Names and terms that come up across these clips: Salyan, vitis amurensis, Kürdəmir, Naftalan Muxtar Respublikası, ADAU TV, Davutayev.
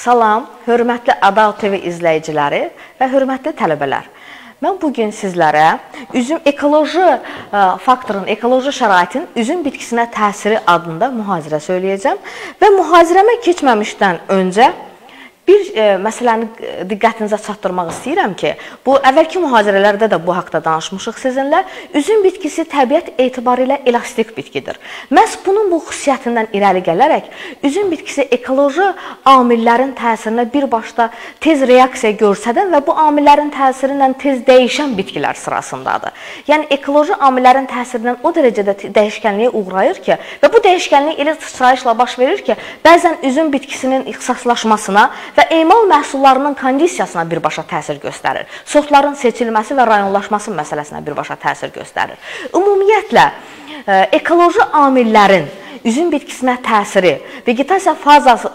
Salam, hörmətli ADAU TV izləyiciləri və hörmətli tələbələr. Mən bugün sizlərə üzüm ekoloji faktorun, ekoloji şəraitin üzüm bitkisinə təsiri adında mühazirə söyləyəcəm. Və mühazirəmə keçməmişdən öncə bir məsələni diqqətinizə çatdırmaq istəyirəm ki, bu əvvəlki mühazirələrdə də bu haqda danışmışıq sizinlə. Üzüm bitkisi təbiət etibarı ilə elastik bitkidir. Məhz bunun bu xüsusiyyətindən irəli gələrək, üzüm bitkisi ekoloji amillərin təsirinə birbaşda tez reaksiya görsədən və bu amillərin təsirindən tez dəyişən bitkilər sırasındadır. Yəni, ekoloji amillərin təsirindən o dərəcədə dəyişkənliyə uğrayır ki, və bu dəyişkənlik elə sıçrayışla baş verir ki, bəzən üzüm bitkisinin ixtisaslaşmasına və emal məhsullarının kondisiyasına birbaşa təsir göstərir. Sortların seçilməsi və rayonlaşması məsələsinə birbaşa təsir göstərir. Ümumiyyətlə, ekoloji amillərin üzüm bitkisinə təsiri vegetasiya fazası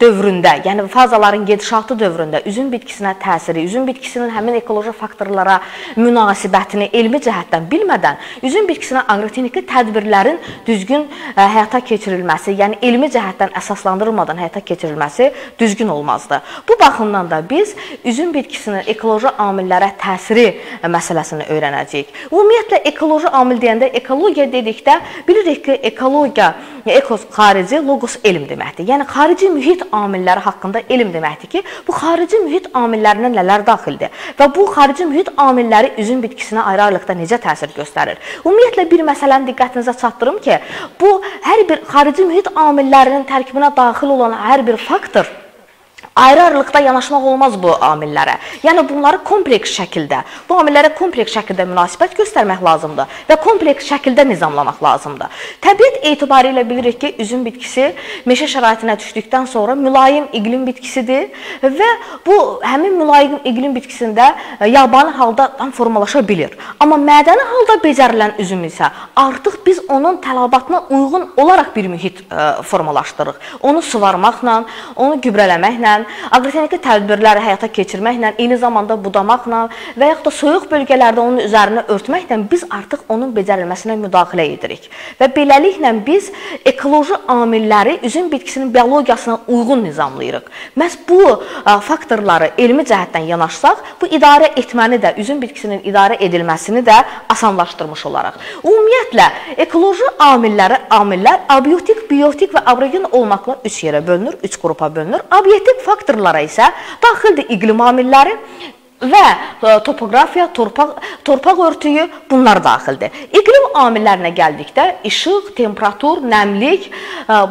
dövründə, yəni fazaların gedişatı dövründə üzüm bitkisinə təsiri, üzüm bitkisinin həmin ekoloji faktorlara münasibətini elmi cəhətdən bilmədən üzüm bitkisinə aqrotexniki tədbirlərin düzgün həyata keçirilməsi, yəni elmi cəhətdən əsaslandırılmadan həyata keçirilməsi düzgün olmazdı. Bu baxımdan da biz üzüm bitkisinin ekoloji amillərə təsiri məsələsini öyrənəcəyik. Ümumiyyətlə, ekoloji amil deyəndə, ekologiya dedikdə bilirik ki, ekologiya ekos xarici, logos elm deməkdir. Yəni, xarici mühit amilləri haqqında elm deməkdir ki, bu xarici mühit amillərinə nələr daxildir və bu xarici mühit amilləri üzüm bitkisinə ayrı-ayrılıqda necə təsir göstərir? Ümumiyyətlə, bir məsələni diqqətinizə çatdırım ki, bu, hər bir xarici mühit amillərinin tərkibinə daxil olan hər bir faktor, ayrı-ayrılıqda yanaşmaq olmaz bu amillərə. Yəni, bunları kompleks şəkildə, bu amillərə kompleks şəkildə münasibət göstərmək lazımdır və kompleks şəkildə nizamlamaq lazımdır. Təbiət etibarı ilə bilirik ki, üzüm bitkisi meşə şəraitinə düşdükdən sonra mülayim iqlim bitkisidir və bu, həmin mülayim iqlim bitkisində yabani halda tam formalaşa bilir. Amma mədəni halda becərilən üzüm isə artıq biz onun tələbatına uyğun olaraq bir mühit formalaşdırırıq. Onu suvarmaqla, onu gübrələməklə, aqrotexniki tədbirləri həyata keçirməklə, eyni zamanda budamaqla və yaxud da soyuq bölgələrdə onun üzərinə örtməklə biz artıq onun becərilməsinə müdaxilə edirik. Və beləliklə biz ekoloji amilləri üzüm bitkisinin biologiyasına uyğun nizamlayırıq. Məhz bu faktorları elmi cəhətdən yanaşsaq, bu idarə etməni də, üzüm bitkisinin idarə edilməsini də asanlaşdırmış olaraq. Ümumiyyətlə, ekoloji amillər abiotik, biotik və abiogen olmaqla üç yerə bölünür, üç qrupa bölünür. Abiotik faktorlara isə daxildir iqlim amilləri və topografiya, torpaq örtüyü bunlar daxildir. İqlim amillərinə gəldikdə işıq, temperatur, nəmlik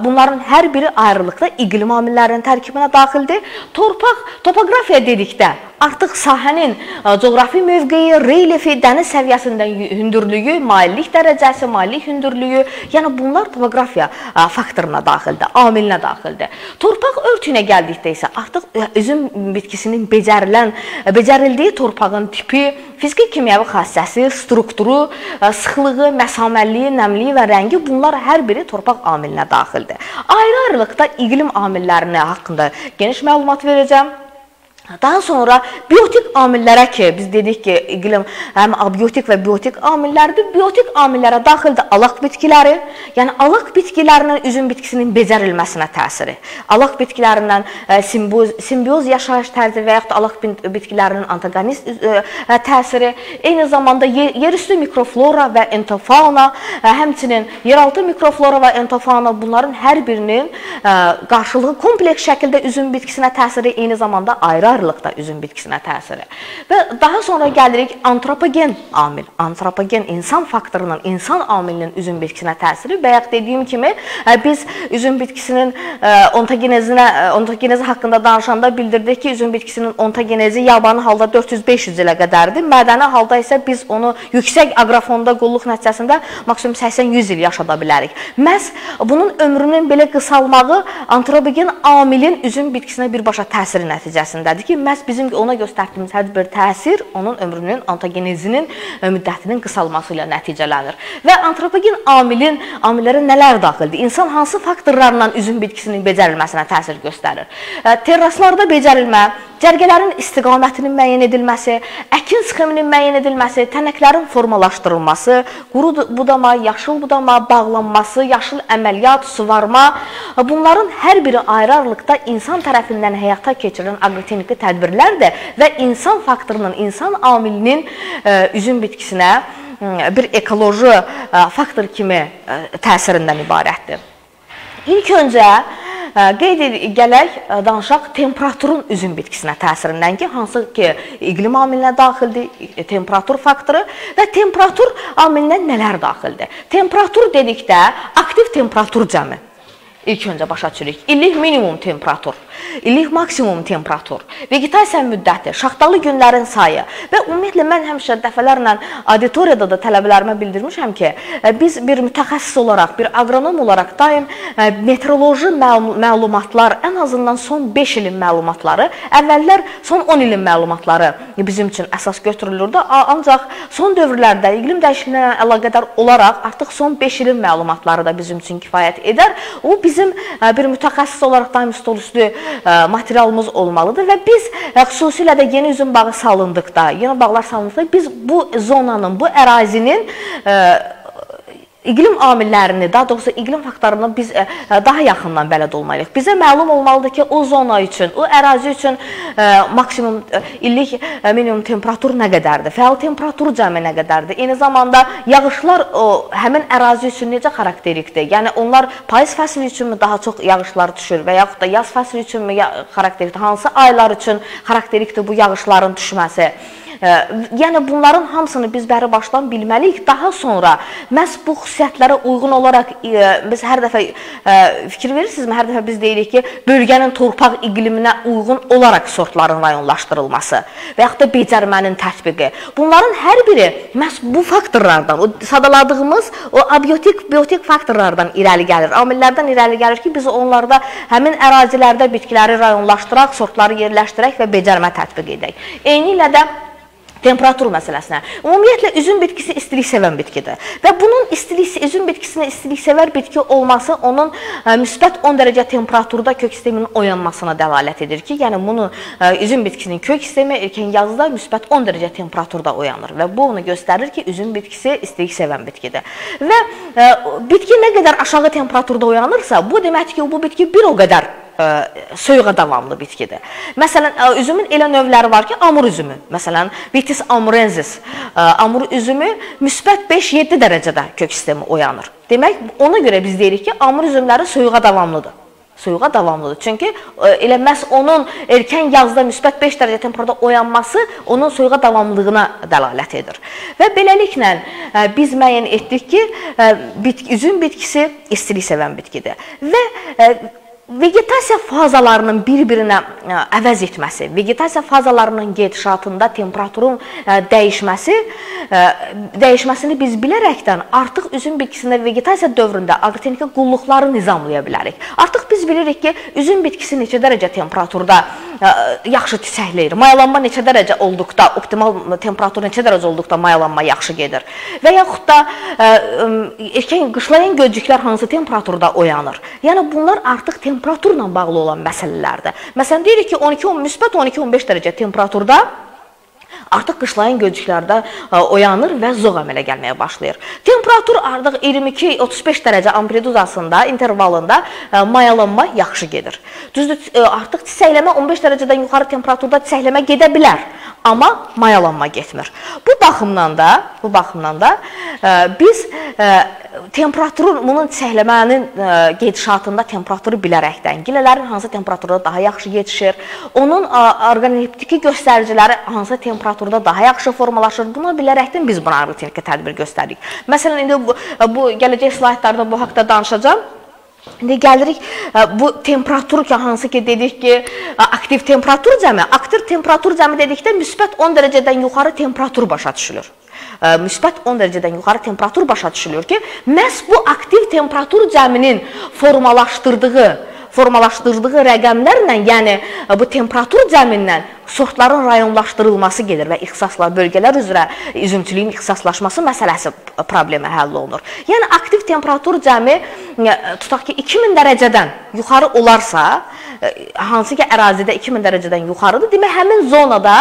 bunların hər biri ayrılıqda iqlim amillərinin tərkibinə daxildir. Torpaq, topografiya dedikdə artıq sahənin coğrafi mövqeyi, relyefi, dəniz səviyyəsindən hündürlüyü, maillik dərəcəsi, maillik hündürlüyü, yəni bunlar topografiya faktoruna daxildir, amilinə daxildir. Torpaq örtüyünə gəldikdə isə artıq üzüm bitkisinin becərildiyi torpağın tipi, fiziki-kimyəvi xassəsi, strukturu, sıxlığı, məsaməliyi, nəmliyi və rəngi bunlar hər biri torpaq amilinə daxildir. Ayrı-ayrılıqda iqlim amillərinə haqqında geniş məlumat verəcəm. Daha sonra biotik amillərə ki, biz dedik ki, iqlim həm abiotik və biotik amillərdir. Biotik amillərə daxildir alaq bitkiləri, yəni alaq bitkilərindən üzüm bitkisinin becərilməsinə təsiri. Alaq bitkilərindən simbioz yaşayış tərzi və yaxud da alaq bitkilərinin antagonist təsiri, eyni zamanda yerüstü mikroflora və entofauna, həmçinin yeraltı mikroflora və entofauna bunların hər birinin qarşılığı kompleks şəkildə üzüm bitkisinə təsiri, eyni zamanda ayrı ayrılıqda üzüm bitkisinə təsiri. Və daha sonra gəlirik antropogen amil, antropogen insan faktorunun, insan amilinin üzüm bitkisinə təsiri. Bayaq dediyim kimi, biz üzüm bitkisinin ontogenezi haqqında danışanda bildirdik ki, üzüm bitkisinin ontogenezi yabani halda 400-500 ilə qədərdir. Mədəni halda isə biz onu yüksək aqrofonda qulluq nəticəsində maksimum 80-100 il yaşada bilərik. Məhz bunun ömrünün belə qısalmağı antropogen amilin üzüm bitkisinə birbaşa təsiri nəticəsindədir ki, məhz bizim ona göstərdiyimiz hər bir təsir onun ömrünün, antogenezinin müddətinin qısalması ilə nəticələnir. Və antropogen amillərə nələr daxildir? İnsan hansı faktorlarla üzüm bitkisinin becərilməsinə təsir göstərir? Terraslarda becərilmə, cərgələrin istiqamətinin müəyyən edilməsi, əkin sxeminin müəyyən edilməsi, tənəklərin formalaşdırılması, quru budama, yaşıl budama bağlanması, yaşıl əməliyyat, suvarma, bunların hər biri ayrı-ayrılıqda insan tərəfindən həyata keçirilən aqrotexniki tədbirlərdir və insan faktorunun, insan amilinin üzüm bitkisinə bir ekoloji faktor kimi təsirindən ibarətdir. İlk öncə gələk danışaq temperaturun üzüm bitkisinə təsirindən ki, hansı ki iqlim amilinə daxildir, temperatur faktoru və temperatur amilinə nələr daxildir? Temperatur dedikdə aktiv temperatur cəmi. İlk öncə başa düşürük. İllik minimum temperatur, illik maksimum temperatur, vegetasiya müddəti, şaxtalı günlərin sayı və ümumiyyətlə mən həmişə dəfələrlə auditoriyada da tələbələrimə bildirmişəm ki, biz bir mütəxəssis olaraq, bir aqronom olaraq daim meteoroloji məlumatlar, ən azından son 5 ilin məlumatları, əvvəllər son 10 ilin məlumatları bizim üçün əsas götürülürdü, ancaq son dövrlərdə iqlim dəyişikliyindən əlaqədar olaraq artıq son 5 ilin məlumatları da bizim üçün kifayət edər. O, bizim bir mütəxəssis olaraq daim stol üstü materialımız olmalıdır və biz xüsusilə də yeni üzüm bağı salındıqda, yeni bağlar salındıqda biz bu zonanın, bu ərazinin iqlim amillərini, daha doğrusu iqlim faktorlarına biz daha yaxından bələd olmalıyıq. Bizə məlum olmalıdır ki, o zona üçün, o ərazi üçün maksimum illik minimum temperatur nə qədərdir, fəal temperatur cəmi nə qədərdir, eyni zamanda yağışlar həmin ərazi üçün necə xarakterikdir? Yəni, onlar payız fəsli üçünmü daha çox yağışlar düşür və yaxud da yaz fəsli üçünmü xarakterikdir? Hansı aylar üçün xarakterikdir bu yağışların düşməsi? Yəni, bunların hamısını biz bəri başdan bilməliyik. Daha sonra məhz bu xüsusiyyətlərə uyğun olaraq biz hər dəfə fikir verirsinizmə? Hər dəfə biz deyirik ki, bölgənin torpaq iqliminə uyğun olaraq sortların rayonlaşdırılması və yaxud da becərmənin tətbiqi. Bunların hər biri məhz bu faktorlardan, sadaladığımız o abiotik, biotik faktorlardan irəli gəlir, amillərdən irəli gəlir ki, biz onlarda həmin ərazilərdə bitkiləri rayonlaşdıraq, sortları yerləşdirək və becərmə tətbiq edək. Eyni ilə də temperatur məsələsinə. Ümumiyyətlə, üzüm bitkisi istilik sevən bitkidir və bunun üzüm bitkisinə istilik sevər bitki olması onun müsbət 10 dərəcə temperaturda kök sisteminin oyanmasına dəlalət edir ki, yəni bunu üzüm bitkisinin kök sistemi erkən yazıda müsbət 10 dərəcə temperaturda oyanır və bu onu göstərir ki, üzüm bitkisi istilik sevən bitkidir. Və bitki nə qədər aşağı temperaturda oyanırsa, bu deməkdir ki, bu bitki bir o qədər soyuğa davamlı bitkidir. Məsələn, üzümün elə növləri var ki, amur üzümü. Məsələn, vitis amurensis, amur üzümü müsbət 5-7 dərəcədə kök sistemi oyanır. Demək, ona görə biz deyirik ki, amur üzümləri soyuğa davamlıdır. Soyuğa davamlıdır. Çünki elə məhz onun erkən yazda müsbət 5 dərəcə temperaturda oyanması onun soyuğa davamlılığına dəlalət edir. Və beləliklə biz müəyyən etdik ki, üzüm bitkisi istilik sevən bitkidir. Və vegetasiya fazalarının bir-birinə əvəz etməsi, vegetasiya fazalarının gedişatında temperaturun dəyişməsini biz bilərəkdən artıq üzüm bitkisində vegetasiya dövründə aqrotexniki qulluqları nizamlaya bilərik. Artıq biz bilirik ki, üzüm bitkisi neçə dərəcə temperaturda yaxşı çiçəkləyir, mayalanma neçə dərəcə olduqda, optimal temperatur neçə dərəcə olduqda mayalanma yaxşı gedir və yaxud da qışlayan gölcüklər hansı temperaturda oyanır. Yəni, bunlar artıq temperaturda temperaturla bağlı olan məsələlərdir. Məsələn, deyirik ki, müsbət 12-15 dərəcə temperaturda artıq qışlayan gölcüklərdə oyanır və zoğ əmələ gəlməyə başlayır. Temperatur artıq 22-35 dərəcə amplitudasında, intervalında mayalanma yaxşı gedir. Düzdür, artıq çiçəkləmə 15 dərəcədən yuxarı temperaturda çiçəkləmə gedə bilər, amma mayalanma getmir. Bu baxımdan da biz bunun çiçəkləmənin gedişatında temperaturu bilərəkdən, gilələrin hansı temperaturda daha yaxşı yetişir, onun orqanoleptiki göstəriciləri hansı temperaturda daha yaxşı formalaşır, buna bilərəkdən biz buna aqrotexniki tədbir göstəririk. Məsələn, indi gələcək slaytlarda bu haqda danışacağam. İndi gəlirik, bu temperatur ki, hansı ki, dedik ki, aktiv temperatur cəmi. Aktiv temperatur cəmi dedikdə müsbət 10 dərəcədən yuxarı temperatur başa düşülür. Müsbət 10 dərəcədən yuxarı temperatur başa düşülür ki, məhz bu aktiv temperatur cəminin formalaşdırdığı rəqəmlərlə, yəni bu temperatur cəmindən sortların rayonlaşdırılması gedir və bölgələr üzrə üzümçülüyün ixtisaslaşması məsələsi problemi həll olunur. Yəni, aktiv temperatur cəmi tutaq ki, 2000 dərəcədən yuxarı olarsa, hansı ki ərazidə 2000 dərəcədən yuxarıdır, demək həmin zonada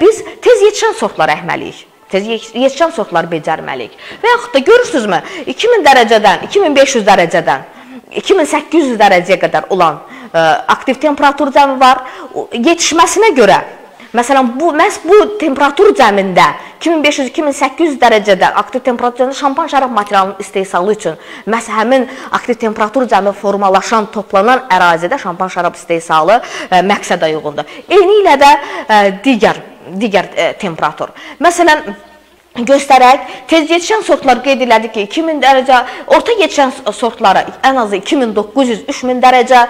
biz tez yetişən sortlar əkməliyik. Tez yetişən sortlar becərməliyik. Və yaxud da görürsünüzmü, 2000 dərəcədən, 2500 dərəcədən, 2800 dərəcəyə qədər olan aktiv temperatur cəmi var. Yetişməsinə görə, məsələn, məhz bu temperatur cəmində 2500-2800 dərəcədə aktiv temperatur cəmində şampan şərab materialının istehsalı üçün məhz həmin aktiv temperatur cəmi formalaşan, toplanan ərazidə şampan şərab istehsalı məqsədə uyğundur. Eyni ilə də digər temperatur. Məsələn, göstərək, tez yetişən sortlar qeyd elədik ki, 2000 dərəcə, orta yetişən sortlara ən azı 2900-3000 dərəcə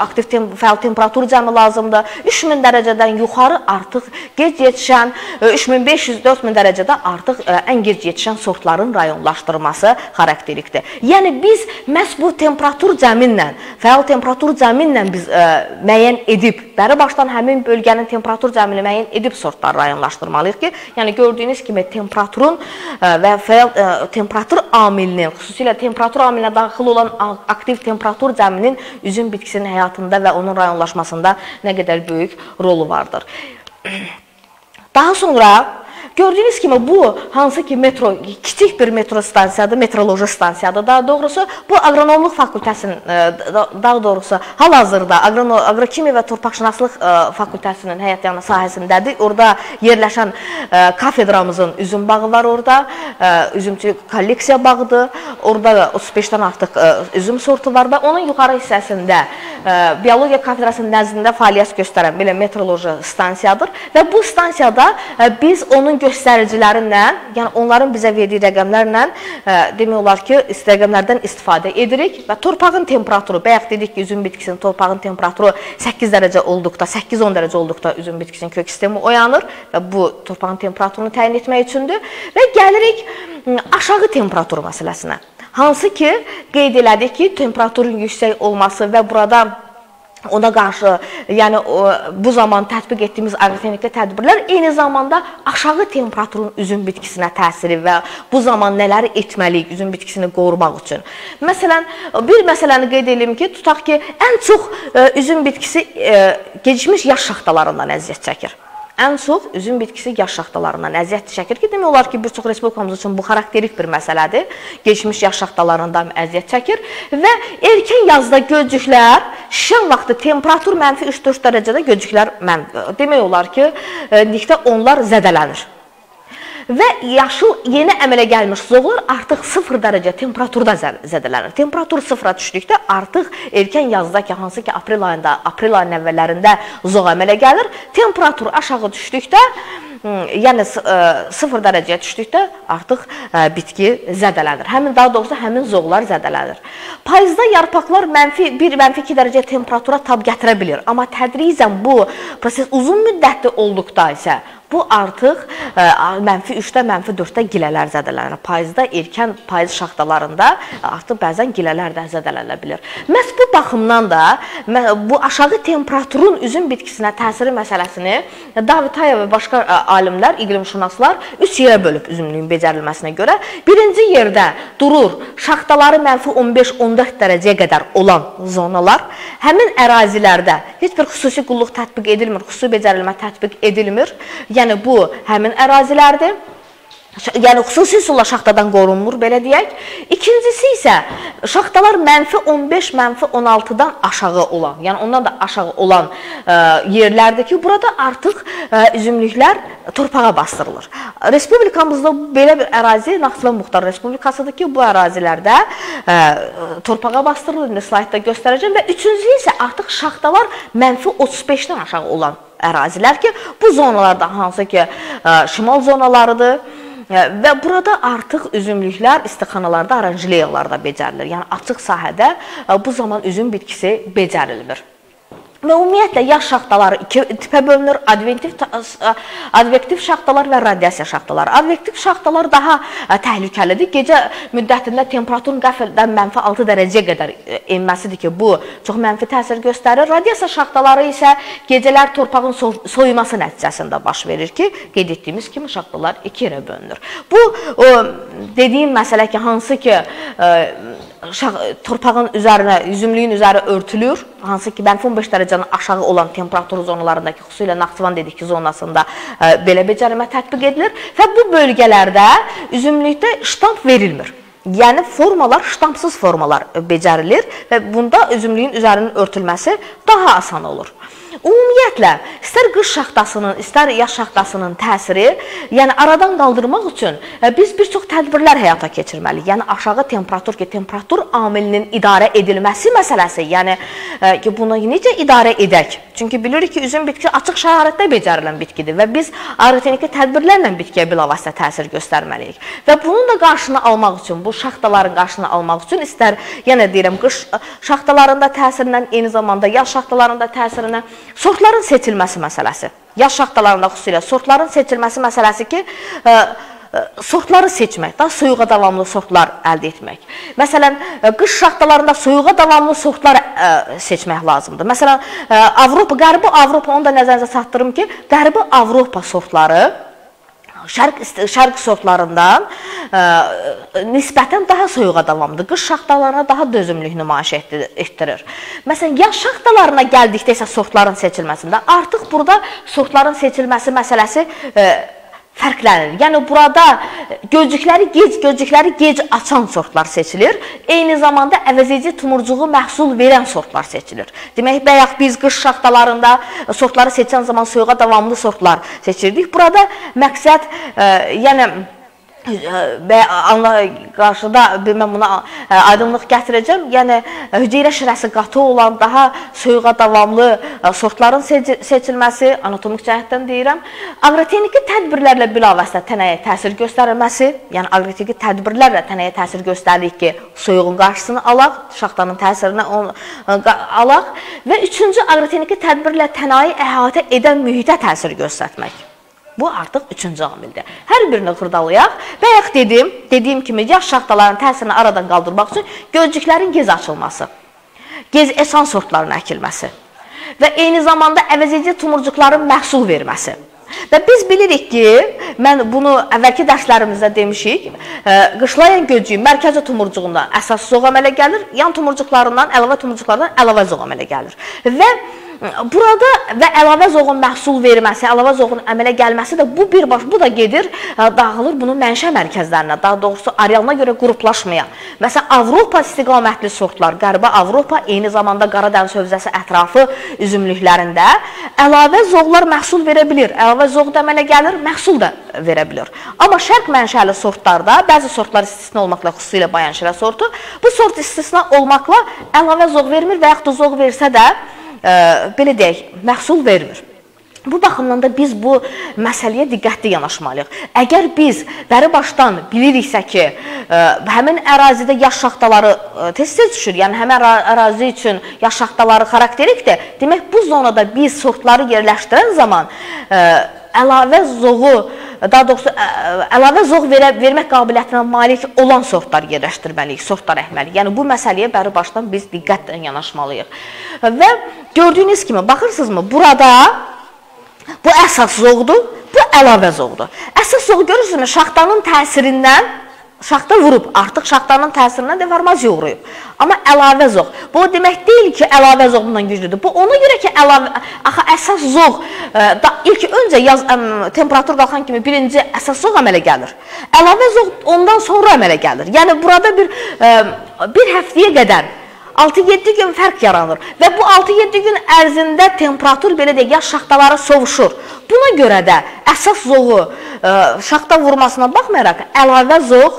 aktiv fəal temperatur cəmi lazımdır. 3000 dərəcədən yuxarı artıq gec yetişən, 3500-4000 dərəcədə artıq ən gec yetişən sortların rayonlaşdırması xarakterikdir. Yəni, biz məhz bu temperatur cəminlə, fəal temperatur cəminlə biz müəyyən edib, bəri başdan həmin bölgənin temperatur cəmini müəyyən edib sortları rayonlaşdırmalıyıq ki, yəni gördüyünüz kimi temperaturun və temperatur amilinin, xüsusilə temperatur amilinə daxil olan aktiv temperatur cəminin üzüm bitkisinin həyatında və onun rayonlaşmasında nə qədər böyük rolu vardır. Daha sonra gördüyünüz kimi bu hansı ki kiçik bir metro stansiyadır, metroloji stansiyadır. Daha doğrusu bu agronomluq fakültəsinin, daha doğrusu hal-hazırda agrokimiya və torpaqşünaslıq fakültəsinin həyat yanı sahəsindədir. Orada yerləşən kafedramızın üzüm bağı var orada, üzümçü kolleksiya bağıdır. Orada 35-dən artıq üzüm sortu var və onun yuxarı hissəsində biologiya kafedrasının nəzdində fəaliyyət göstərən belə metroloji stansiyadır və bu stansiyada biz onun göstəricilərinlə, yəni onların bizə verdiyi rəqəmlərlə demək olar ki, rəqəmlərdən istifadə edirik və torpağın temperaturu, bayaq dedik ki, üzüm bitkisinin torpağın temperaturu 8-10 dərəcə olduqda üzüm bitkisinin kök sistemi oyanır və bu torpağın temperaturunu təyin etmək üçündür və gəlirik aşağı temperatur məsələsinə. Hansı ki, qeyd elədik ki, temperaturun yüksək olması və burada ona qarşı, yəni bu zaman tətbiq etdiyimiz agrotexnikli tədbirlər eyni zamanda aşağı temperaturun üzüm bitkisinə təsiri və bu zaman nələri etməliyik üzüm bitkisini qorumaq üçün. Məsələn, bir məsələni qeyd edeyim ki, tutaq ki, ən çox üzüm bitkisi gecikmiş yaş şaxtalarından əziyyət çəkir. Ən çox üzüm bitkisi yaş şaxtalarından əziyyət çəkir ki, demək olar ki, bir çox respublikamız üçün bu xarakterik bir məsələdir. Gecikmiş yaş şaxtalarından əziyyət çəkir və erkən yazda gözcüklər şişən vaxtı temperatur mənfi 3-4 dərəcədə gözcüklər demək olar ki, niqdə onlar zədələnir. Və yaşıl yeni əmələ gəlmiş zoğlar artıq 0 dərəcə temperaturda zədələnir. Temperatur 0-a düşdükdə artıq erkən yazdakı, hansı ki aprel ayında, aprel ayının əvvəllərində zoğ əmələ gəlir. Temperatur aşağı düşdükdə, yəni 0 dərəcəyə düşdükdə artıq bitki zədələnir. Daha doğrusu həmin zoğlar zədələnir. Payızda yarpaqlar -1-2 dərəcə temperatura tab gətirə bilir. Amma tədricən bu proses uzun müddətli olduqda isə bu artıq -3-4-də gilələr zədələnir. Payızda, erkən payız şaxtalarında artıq bəzən gilələr də zədələnə bilir. Məhz bu baxımdan da bu aşağı temperaturun üzüm bitkisinə təsiri məsələsini Davutayev və başqa alimlər, iqlimşünaslar 3 yerə bölüb üzümlüyün becərilməsinə görə. Birinci yerdə durur şaxtaları -15-14 dərəcəyə qədər olan zonalar. Həmin ərazilərdə heç bir xüsusi qulluq tətbiq edilmir, xüsusi becərilmə tətbiq edilmir. Yəni, bu həmin ərazilərdir. Yəni, xüsusi sulla şaxtadan qorunmur, belə deyək. İkincisi isə şaxtalar -15-16-dan aşağı olan, yəni ondan da aşağı olan yerlərdir ki, burada artıq üzümlüklər torpağa bastırılır. Respublikamızda belə bir ərazi Naftalan Muxtar Respublikasıdır ki, bu ərazilərdə torpağa bastırılır. İndi slaytda göstərəcəm və üçüncü isə artıq şaxtalar -35-dən aşağı olan ərazilər ki, bu zonalarda hansı ki şimal zonalarıdır və burada artıq üzümlüklər istixanalarda, oranjeriyalarda becərilir. Yəni, açıq sahədə bu zaman üzüm bitkisi becərilmir. Və ümumiyyətlə, yaş şaxtaları iki tipə bölünür, advektiv şaxtalar və radiasiya şaxtaları. Advektiv şaxtalar daha təhlükəlidir. Gecə müddətində temperaturun qəfildən -6 dərəcəyə qədər enməsidir ki, bu çox mənfi təsir göstərir. Radiasiya şaxtaları isə gecələr torpağın soyuması nəticəsində baş verir ki, qeyd etdiyimiz kimi şaxtalar iki yerə bölünür. Bu, dediyim məsələ ki, hansı ki, torpağın üzərinə, üzümlüyün üzəri örtülür, hansı ki mənfi 15 dərəcənin aşağı olan temperatur zonalarındakı, xüsusilə Naxçıvan dedik ki, zonasında belə becərimə tətbiq edilir və bu bölgələrdə üzümlükdə ştamp verilmir. Yəni formalar, ştampsız formalar becərilir və bunda üzümlüyün üzərinin örtülməsi daha asan olur. Ümumiyyətlə, istər qış şaxtasının, istər yaş şaxtasının təsiri, yəni aradan qaldırmaq üçün biz bir çox tədbirlər həyata keçirməliyik. Yəni aşağı temperatur ki, temperatur amilinin idarə edilməsi məsələsi, yəni ki, bunu necə idarə edək? Çünki bilirik ki, üzüm bitki açıq şəraitdə becərilən bitkidir və biz aerotekniki tədbirlərlə bitkiyə bilavasitə təsir göstərməliyik. Və bunun da qarşını almaq üçün, bu şaxtaların qarşını almaq üçün istər, yəni deyirəm, qış şaxtalarında təsirindən, eyni zamanda yaş şaxtalarında təsirindən sortların seçilməsi məsələsi, yaş şaxtalarında xüsusilə sortların seçilməsi məsələsi ki, sortları seçmək, daha soyuğa davamlı sortlar əldə etmək. Məsələn, qış şaxtalarında soyuğa davamlı sortlar seçmək lazımdır. Məsələn, Avropa, Qərbi Avropa, onu da nəzərinizə çatdırım ki, Qərbi Avropa sortları şərq sortlarından nisbətən daha soyuğa davamlıdır. Qış şaxtalarına daha dözümlük nümayiş etdirir. Məsələn, yaş şaxtalarına gəldikdə isə sortların seçilməsində artıq burada sortların seçilməsi məsələsi fərqlənir. Yəni, burada gözcükləri gec açan sortlar seçilir. Eyni zamanda əvəzici tumurcuğu məhsul verən sortlar seçilir. Demək, bayaq biz qış şaxtalarında sortları seçən zaman soyuğa davamlı sortlar seçirdik. Burada məqsəd, yəni, qarşıda mən buna aydınlıq gətirəcəm, yəni hüceyrə şirəsi qatı olan daha soyuğa davamlı sortların seçilməsi, anatomik cəhətdən deyirəm, agrotekniki tədbirlərlə bilavasitə tənəyə təsir göstərilməsi, yəni agrotekniki tədbirlərlə tənəyə təsir göstəririk ki, soyuğun qarşısını alaq, şaxtanın təsirini alaq və üçüncü agrotekniki tədbirlə tənəyi əhatə edən mühitə təsir göstərmək. Bu artıq üçüncü amildir. Hər birini xırdalayaq. Bayaq dediyim kimi, yaş şaxtalarının təsirini aradan qaldırmaq üçün gözcüklərin gec açılması, gec eşan sortların əkilməsi və eyni zamanda əvəzici tumurcuqların məhsul verməsi. Və biz bilirik ki, mən bunu əvvəlki dərslərimizdə demişik, qışlayan gözcüyün mərkəzi tumurcuğundan əsas zoğ əmələ gəlir, yan tumurcuqlarından, əlavə tumurcuqlardan əlavə zoğ əmələ gəlir. Və burada və əlavə zoğun məhsul verməsi, əlavə zoğun əmələ gəlməsi də bu birbaş, bu da gedir, dağılır bunun mənşə mərkəzlərinə, daha doğrusu arealına görə qruplaşmayan. Məsələn, Avropa istiqamətli sortlar, Qərbi Avropa, eyni zamanda Qaradəniz hövzəsi ətrafı üzümlüklərində əlavə zoğlar məhsul verə bilir, əlavə zoğ da əmələ gəlir, məhsul da verə bilir. Amma şərq mənşəli sortlarda, bəzi sortlar istisna olmaqla, xüsusilə bayan şirə sortu, bu sort istisna olmaqla əlavə zoğ vermir və yaxud da zoğ versə də belə deyək, məhsul vermir. Bu baxımdan da biz bu məsələyə diqqətli yanaşmalıyıq. Əgər biz bəri başdan biliriksə ki, həmin ərazidə yaş şaxtaları tez-tez düşür, yəni həmin ərazi üçün yaş şaxtaları xarakterikdir, demək bu zonada biz sortları yerləşdirən zaman əlavə zoğu, daha doğrusu əlavə zoğ vermək qabiliyyətinə malik olan sortlar yerləşdirməliyik, sortlar əkməliyik. Yəni, bu məsələyə bəri başdan biz diqqətlə yanaşmalıyıq. Və gördüyünüz kimi, baxırsınızmı, burada bu əsas zoğdur, bu əlavə zoğdur. Əsas zoğu görürsünüzmü, şaxtanın təsirindən, şaxta vurub, artıq şaxtanın təsirindən deformasiya uğrayıb. Amma əlavə zoğ. Bu demək deyil ki, əlavə zoğ bundan güclüdür. Bu ona görə ki, əsas zoğ ilk öncə temperatur qalxan kimi birinci əsas zoğ əmələ gəlir. Əlavə zoğ ondan sonra əmələ gəlir. Yəni, burada bir həftəyə qədər 6-7 gün fərq yaranır və bu 6-7 gün ərzində temperatur belə deyək, yaş şaxtaları sovuşur. Buna görə də əsas zoğu şaxta vurmasına baxmayaraq, əlavə zoğ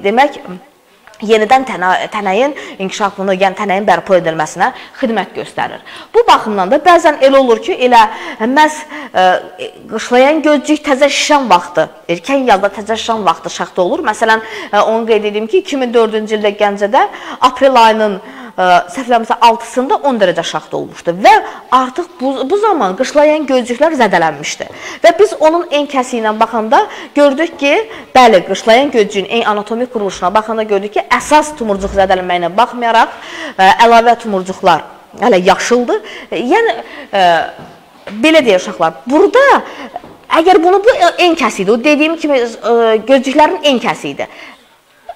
demək, yenidən tənəyin inkişafını, yəni tənəyin bərpa edilməsinə xidmət göstərir. Bu baxımdan da bəzən elə olur ki, elə məhz qışlayan gözcük təzə şişən vaxtı, erkən yazda təzə şişən vaxtı şaxta olur. Məsələn, onu qeyd edeyim ki, 2004-cü ildə Gəncədə aprel ayının səhvləmsə 6-sında 10 dərəcə şaxta olmuşdu və artıq bu zaman qışlayan gözcüklər zədələnmişdi və biz onun en kəsi ilə baxanda gördük ki, bəli, qışlayan gözcüyün en anatomik quruluşuna baxanda gördük ki, əsas tumurcuq zədələnməyinə baxmayaraq, əlavə tumurcuqlar hələ yaşıldı. Yəni, belə deyir uşaqlar, burada əgər bunu bu en kəsi idi, o dediyim kimi gözcüklərin en kəsi idi.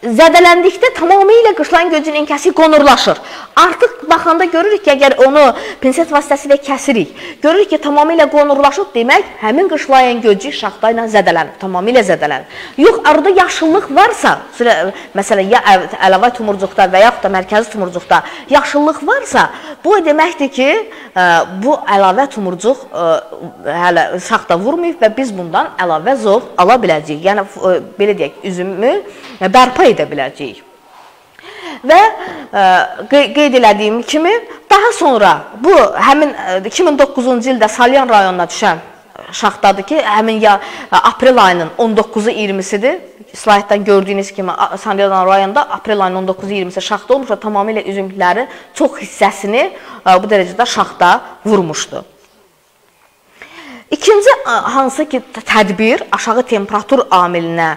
zədələndikdə tamamilə qışlan gözünün kəsi qonurlaşır. Artıq baxanda görürük ki, əgər onu pinset vasitəsilə kəsirik, görürük ki, tamamilə qonurlaşıb demək, həmin qışlayan gözcük şaxta ilə zədələnir, tamamilə zədələnir. Yox, arada yaşıllıq varsa, məsələn, ya əlavə tumurcuqda və yaxud da mərkəzi tumurcuqda yaşıllıq varsa, bu deməkdir ki, bu əlavə tumurcuq hələ şaxta vurmayıb və biz bundan əlavə zov ala biləcəyik. Yəni, belə deyək, üzümü bərpa edə biləcəyik. Və qeyd elədiyim kimi, daha sonra bu həmin 2009-cu ildə Salyan rayonuna düşən şaxtadır ki, həmin ya aprel ayının 19-u 20-sidir. Slaytdan gördüyünüz kimi Salyan rayonunda aprel ayının 19-u 20-si şaxta olmuş və tamamilə üzümləri çox hissəsini bu dərəcədə şaxta vurmuşdu. İkinci hansı ki tədbir, aşağı temperatur amilinə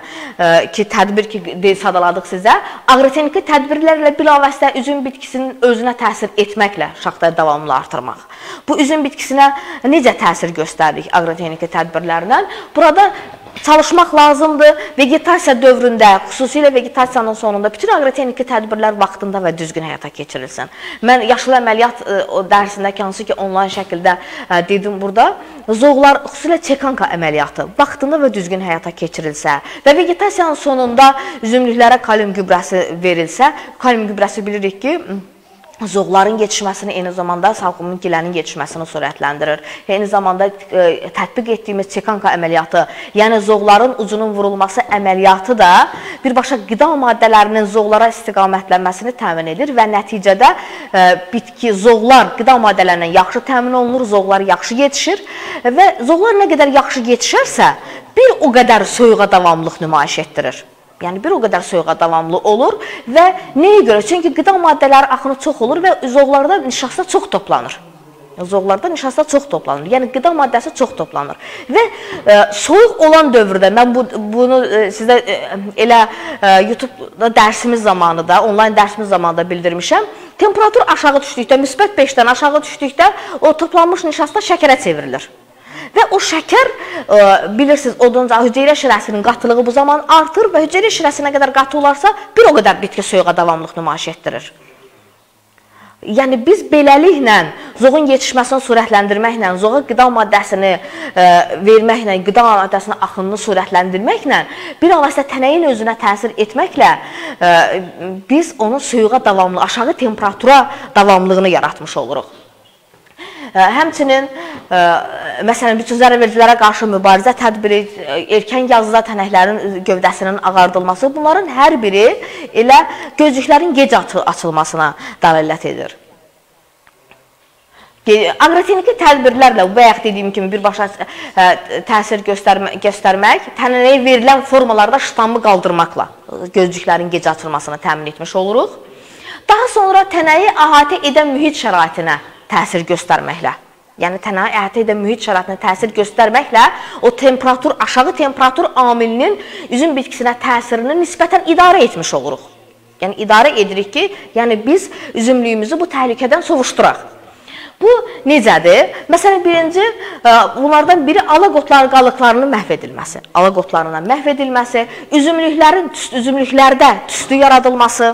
ki tədbir ki sadaladıq sizə, aqrotexniki tədbirlərlə bilavasitə üzüm bitkisinin özünə təsir etməklə şaxtaya davamlı artırmaq. Bu üzüm bitkisinə necə təsir göstəririk aqrotexniki tədbirlərlə? Burada çalışmaq lazımdır. Vegetasiya dövründə, xüsusilə vegetasiyanın sonunda bütün aqrotekniki tədbirlər vaxtında və düzgün həyata keçirilsin. Mən yaşlı əməliyyat dərsindəki hansı ki onlayn şəkildə dedim burada, zoğlar, xüsusilə çekanka əməliyyatı vaxtında və düzgün həyata keçirilsə və vegetasiyanın sonunda üzümlüklərə kalium gübrəsi verilsə, kalium gübrəsi bilirik ki, zoğların yetişməsini, eyni zamanda salqımın gilənin yetişməsini sürətləndirir. Eyni zamanda tətbiq etdiyimiz çekanka əməliyyatı, yəni zoğların ucunun vurulması əməliyyatı da birbaşa qida maddələrinin zoğlara istiqamətlənməsini təmin edir və nəticədə bitki, zoğlar qida maddələrindən yaxşı təmin olunur, zoğlar yaxşı yetişir və zoğlar nə qədər yaxşı yetişərsə, bir o qədər soyuğa davamlılıq nümayiş etdirir. Yəni, bir o qədər soyuğa davamlı olur və nəyə görə? Çünki qida maddələri axını çox olur və zoğlarda nişasta çox toplanır. Zoğlarda nişasta çox toplanır. Yəni, qida maddəsi çox toplanır. Və soyuq olan dövrdə, mən bunu sizə elə YouTube dərsimiz zamanı da, onlayn dərsimiz zamanı da bildirmişəm. Temperatur aşağı düşdükdə, müsbət 5-dən aşağı düşdükdə o toplanmış nişasta şəkərə çevrilir. Və o şəkər, bilirsiniz, hüceyrə şirəsinin qatılığı bu zaman artır və hüceyrə şirəsinə qədər qatı olarsa, bir o qədər bitki soyuğa davamlılıq nümayiş etdirir. Yəni, biz beləliklə, zoğun yetişməsini sürətləndirməklə, zoğa qida maddəsini verməklə, qida maddəsinin axınını sürətləndirməklə, bir alaqda tənəyin özünə təsir etməklə biz onun soyuğa davamlı, aşağı temperatura davamlılığını yaratmış oluruq. Həmçinin, məsələn, bütün zərərvericilərə qarşı mübarizə tədbiri, erkən yazıda tənəklərin gövdəsinin ağardılması, bunların hər biri elə gözcüklərin gec açılmasına dəlalət edir. Aqrotekniki tədbirlərlə, bu bayaq dediyim kimi birbaşa təsir göstərmək, tənəyə verilən formalarda ştammı qaldırmaqla gözcüklərin gec açılmasını təmin etmiş oluruq. Daha sonra tənəyi əhatə edən mühit şəraitinə təsir göstərməklə, yəni tənəyə əhatə edən mühit şəraitinə təsir göstərməklə o temperatur, aşağı temperatur amilinin üzüm bitkisinə təsirini nisbətən idarə etmiş oluruq. Yəni, idarə edirik ki, yəni biz üzümlüyümüzü bu təhlükədən sovuşduraq. Bu necədir? Məsələn, birinci, bunlardan biri alaqotlar qalıqlarının məhv edilməsi, alaqotlarından məhv edilməsi, üzümlüklərdə tüstü yaradılması,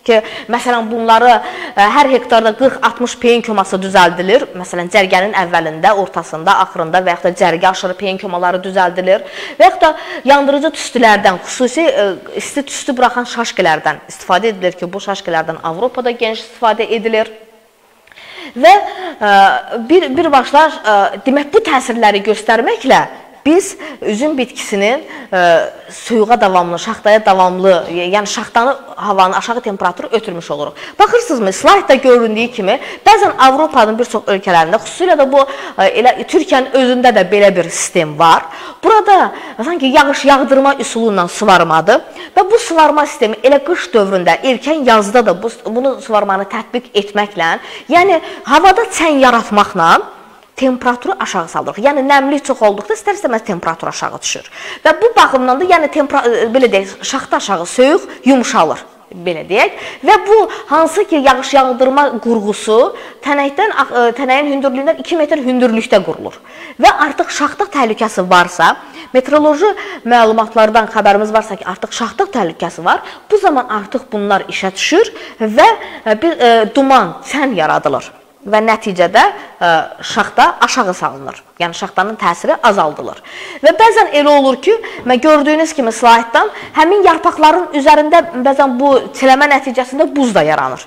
ki, məsələn, bunları hər hektarda 40-60 peyin köması düzəldilir. Məsələn, cərgənin əvvəlində, ortasında, axırında və yaxud da cərgə aşırı peyin kömaları düzəldilir. Və yaxud da yandırıcı tüstülərdən, xüsusi isti tüstü bıraxan şaşkilərdən istifadə edilir ki, bu şaşkilərdən Avropada geniş istifadə edilir. Və birbaşlar, demək, bu təsirləri göstərməklə, biz üzüm bitkisinin soyuğa davamlı, şaxtaya davamlı, yəni şaxtanı havanın aşağı temperaturu ötürmüş oluruq. Baxırsınızmı, slaytda göründüyü kimi, bəzən Avropanın bir çox ölkələrində, xüsusilə də bu, elə Türkiyənin özündə də belə bir sistem var. Burada sanki yağış yağdırma üsulundan suvarmadır və bu suvarma sistemi elə qış dövründə, erkən yazda da bunu suvarmanı tətbiq etməklə, yəni havada çən yaratmaqla, temperaturu aşağı saldırıq. Yəni, nəmlik çox olduqda istər-istəməz temperatur aşağı düşür. Və bu baxımdan da, yəni, şaxta aşağı soyuq yumuşalır. belə deyək. Və bu hansı ki yağış yağdırma qurğusu tənəyin hündürlüyündən 2 metr hündürlükdə qurulur. Və artıq şaxtıq təhlükəsi varsa, meteoroloji məlumatlardan xəbərimiz varsa ki, artıq şaxtıq təhlükəsi var, bu zaman artıq bunlar işə düşür və bir duman, sən yaradılır və nəticədə şaxta aşağı salınır. Yəni şaxtanın təsiri azaldılır. Və bəzən elə olur ki, gördüyünüz kimi slayddan həmin yarpaqların üzərində bəzən bu çiləmə nəticəsində buz da yaranır.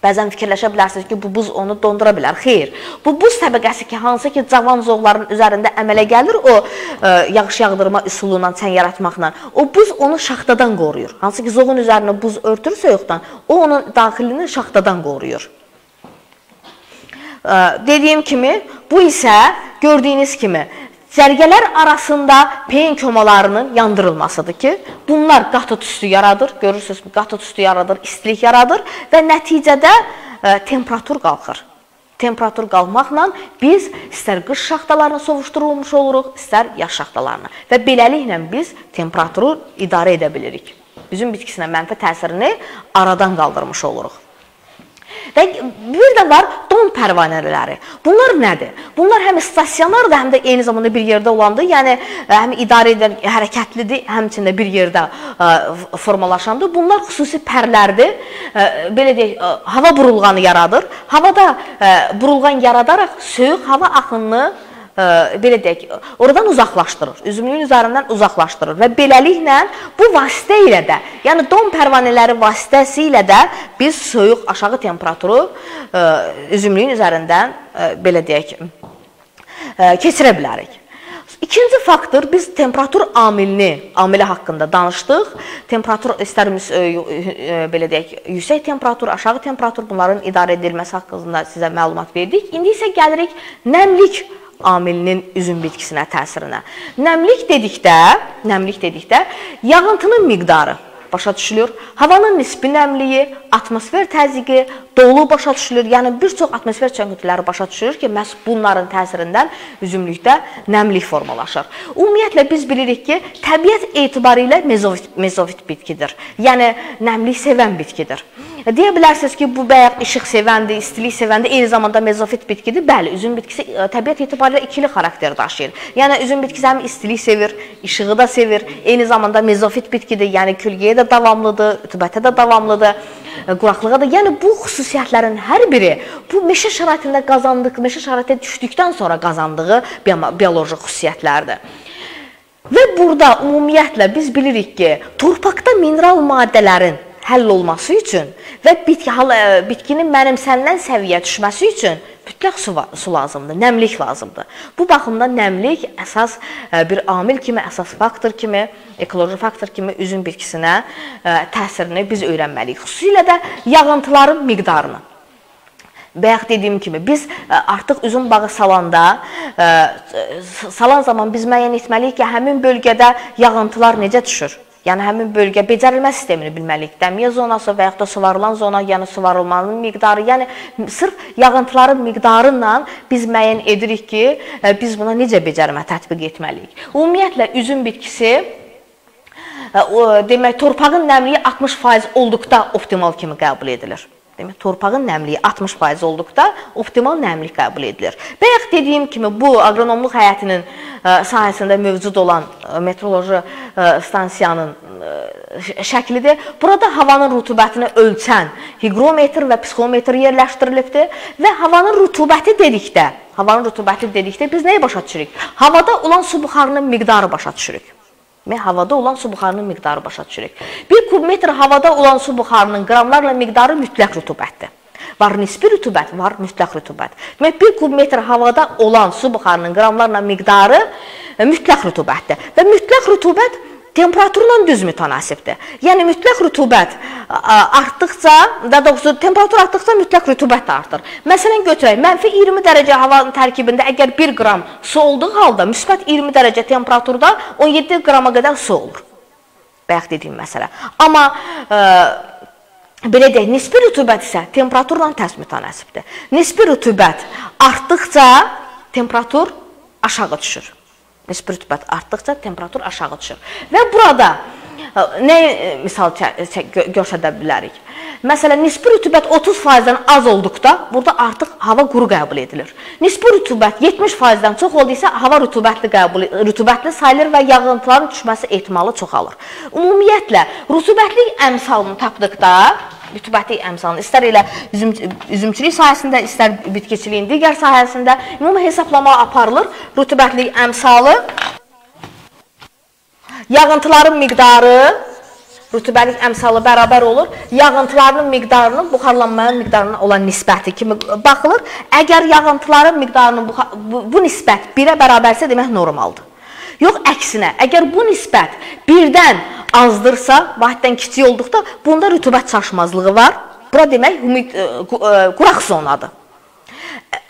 Bəzən fikirləşə bilərsiniz ki, bu buz onu dondura bilər. Xeyr, bu buz təbəqəsi ki, hansı ki cavan zoğların üzərində əmələ gəlir o yağış yağdırma üsulundan, çən yaratmaqla, o buz onu şaxtadan qoruyur. Hansı ki zoğun üzərinə buz örtürsə yoxdan, o onun daxilini şaxtadan qoruyur. Dediyim kimi, bu isə gördüyünüz kimi cərgələr arasında peyin kömalarının yandırılmasıdır ki, bunlar qatı tüstü yaradır, görürsünüz mü, qatı tüstü yaradır, istilik yaradır və nəticədə temperatur qalxır. Temperatur qalmaqla biz istər qış şaxtalarına sovuşdurulmuş oluruq, istər yaş şaxtalarına və beləliklə biz temperaturu idarə edə bilirik. Bizim bitkisinə mənfi təsirini aradan qaldırmış oluruq. Və bir də var don pərvanələri. Bunlar nədir? Bunlar həm stasionardır, həm də eyni zamanda bir yerdə olandır. Yəni, həm idarə edən hərəkətlidir, həmçində bir yerdə formalaşandır. Bunlar xüsusi pərlərdir. Belə deyək, hava burulğanı yaradır. Havada burulğan yaradaraq soyuq hava axınını, belə deyək, oradan uzaqlaşdırır, üzümlüyün üzərindən uzaqlaşdırır və beləliklə bu vasitə ilə də, yəni don pərvanələri vasitəsi ilə də biz soyuq aşağı temperaturu üzümlüyün üzərindən, belə deyək, keçirə bilərik. İkinci faktor, biz temperatur amili haqqında danışdıq. Temperatur, istərimiz, belə deyək, yüksək temperatur, aşağı temperatur, bunların idarə edilməsi haqqında sizə məlumat verdik. İndi isə gəlirik nəmlik amilinin üzüm bitkisinə təsirinə. Nəmlik dedikdə yağıntının miqdarı başa düşülür, havanın nisbi nəmliyi, atmosfer təzyiqi, dolu başa düşülür, yəni bir çox atmosfer çönküntüləri başa düşülür ki, məhz bunların təsirindən üzümlükdə nəmlik formalaşır. Ümumiyyətlə, biz bilirik ki, təbiət etibarilə mezofit bitkidir, yəni nəmlik sevən bitkidir. Deyə bilərsiniz ki, bu bayaq işıq sevəndir, istilik sevəndir, eyni zamanda mezofit bitkidir. Bəli, üzüm bitkisi təbiət etibarilə ikili xarakteri daşıyır. Yəni, üzüm bitkisi həm istilik sevir, işığı da sevir, eyni zamanda mezofit bitkidir, yəni külgəyə də davamlıdır, ütübətə də davamlıdır, quraqlığa da. Yəni, bu xüsusiyyətlərin hər biri bu meşə şəraitində qazandığı, meşə şəraitinə düşdükdən sonra qazandığı bioloji xüsusiyyətlərdir. Və burada ümumiyyətlə biz bilirik ki, torpaqda mineral maddələrin həll olması üçün və bitkinin mənimsənilən səviyyə düşməsi üçün mütləq su lazımdır, nəmlik lazımdır. Bu baxımdan nəmlik əsas bir amil kimi, əsas faktor kimi, ekoloji faktor kimi üzüm bitkisinə təsirini biz öyrənməliyik. Xüsusilə də yağıntıların miqdarını. Bayaq dediyim kimi, biz artıq üzüm bağı salan zaman biz müəyyən etməliyik ki, həmin bölgədə yağıntılar necə düşür? Yəni, həmin bölgə becərilmə sistemini bilməliyik. Dəmiyə zonası və yaxud da suvarılan zona, yəni suvarılmanın miqdarı, yəni sırf yağıntıların miqdarıyla biz müəyyən edirik ki, biz buna necə becərimə tətbiq etməliyik. Ümumiyyətlə, üzüm bitkisi, demək, torpağın nəmliyi 60% olduqda optimal kimi qəbul edilir. Torpağın nəmliyi 60% olduqda optimal nəmlik qəbul edilir. Bayaq dediyim kimi, bu agronomluq həyətinin sahəsində mövcud olan meteoroloji stansiyanın şəklidir. Burada havanın rütubətini ölçən higrometr və psixometr yerləşdirilibdir və havanın rütubəti dedikdə biz nəyə başa düşürük? Havada olan su buxarının miqdarı başa düşürük. Havada olan su buxarının miqdarı başa düşürük. Bir kubmetr havada olan su buxarının qramlarla miqdarı mütləq rütubətdir. Var nisbi rütubət, var mütləq rütubət. Demək, bir kubmetr havada olan su buxarının qramlarla miqdarı mütləq rütubətdir. Və mütləq rütubət temperaturla düz mütənasibdir. Yəni, mütləq rütubət artdıqca, daha doğrusu temperatur artdıqca mütləq rütubət də artır. Məsələn, götürək, mənfi 20 dərəcə havanın tərkibində əgər 1 qram su olduğu halda, müsbət 20 dərəcə temperaturda 17 qrama qədər su olur. Bayaq dediyim məsələ. Amma, belə deyək, nisbi rütubət isə temperaturla tərs mütənasibdir. Nisbi rütubət artdıqca temperatur aşağı düşür. Nisbi rütubət artdıqca temperatur aşağı düşür. Və burada Nə misal göstərə bilərik? Məsələn, nisbi rütubət 30%-dən az olduqda burada artıq hava quru qəbul edilir. Nisbi rütubət 70%-dən çox olduysa hava rütubətli sayılır və yağıntıların düşməsi ehtimalı çoxalır. Ümumiyyətlə, rütubətli əmsalını tapdıqda rütubətli əmsalını istər elə üzümçülük sahəsində, istər bitkiçiliyin digər sahəsində ümumi hesablama aparılır. Rütubətli əmsalı yağıntıların miqdarı, rütubətli əmsalı bərabər olur, yağıntıların miqdarının buxarlanmanın miqdarına olan nisbəti kimi baxılır. Əgər yağıntıların miqdarının bu nisbət 1-ə bərabərsə demək normaldır. Yox, əksinə, əgər bu nisbət 1-dən azdırsa, vahiddən kiçik olduqda bunda rütubət çaşmazlığı var. Bura demək quraq zonadır.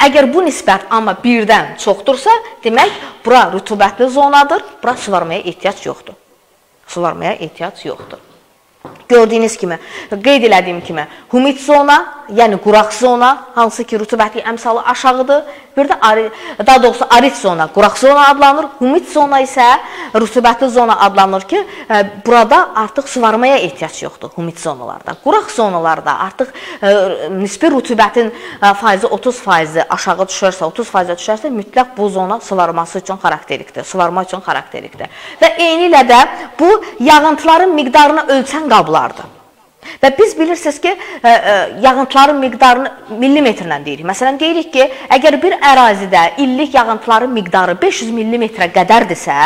Əgər bu nisbət amma 1-dən çoxdursa, demək bura rütubətli zonadır, bura suvarmaya ehtiyac yoxdur. Suvarmaya ehtiyac yoxdur. Gördüyünüz kimi, qeyd elədiyim kimi, humid zona, yəni quraq zona, hansı ki rütubətli əmsalı aşağıdır, bir də daha doğrusu arid zona, quraq zona adlanır, humid zona isə rütubətli zona adlanır ki, burada artıq suvarmaya ehtiyac yoxdur humid zonalarda. Quraq zonalarda artıq nisbi rütubətin faizi 30% aşağı düşərsə, 30% düşərsə, mütləq bu zona suvarması üçün xarakterikdir, suvarma üçün xarakterikdir. Və eynilə də bu yağıntıların miqdarına ölçən qablardır. Və biz bilirsiniz ki, yağıntıların miqdarını millimetrlə deyirik. Məsələn, deyirik ki, əgər bir ərazidə illik yağıntıların miqdarı 500 millimetrə qədərdirsə,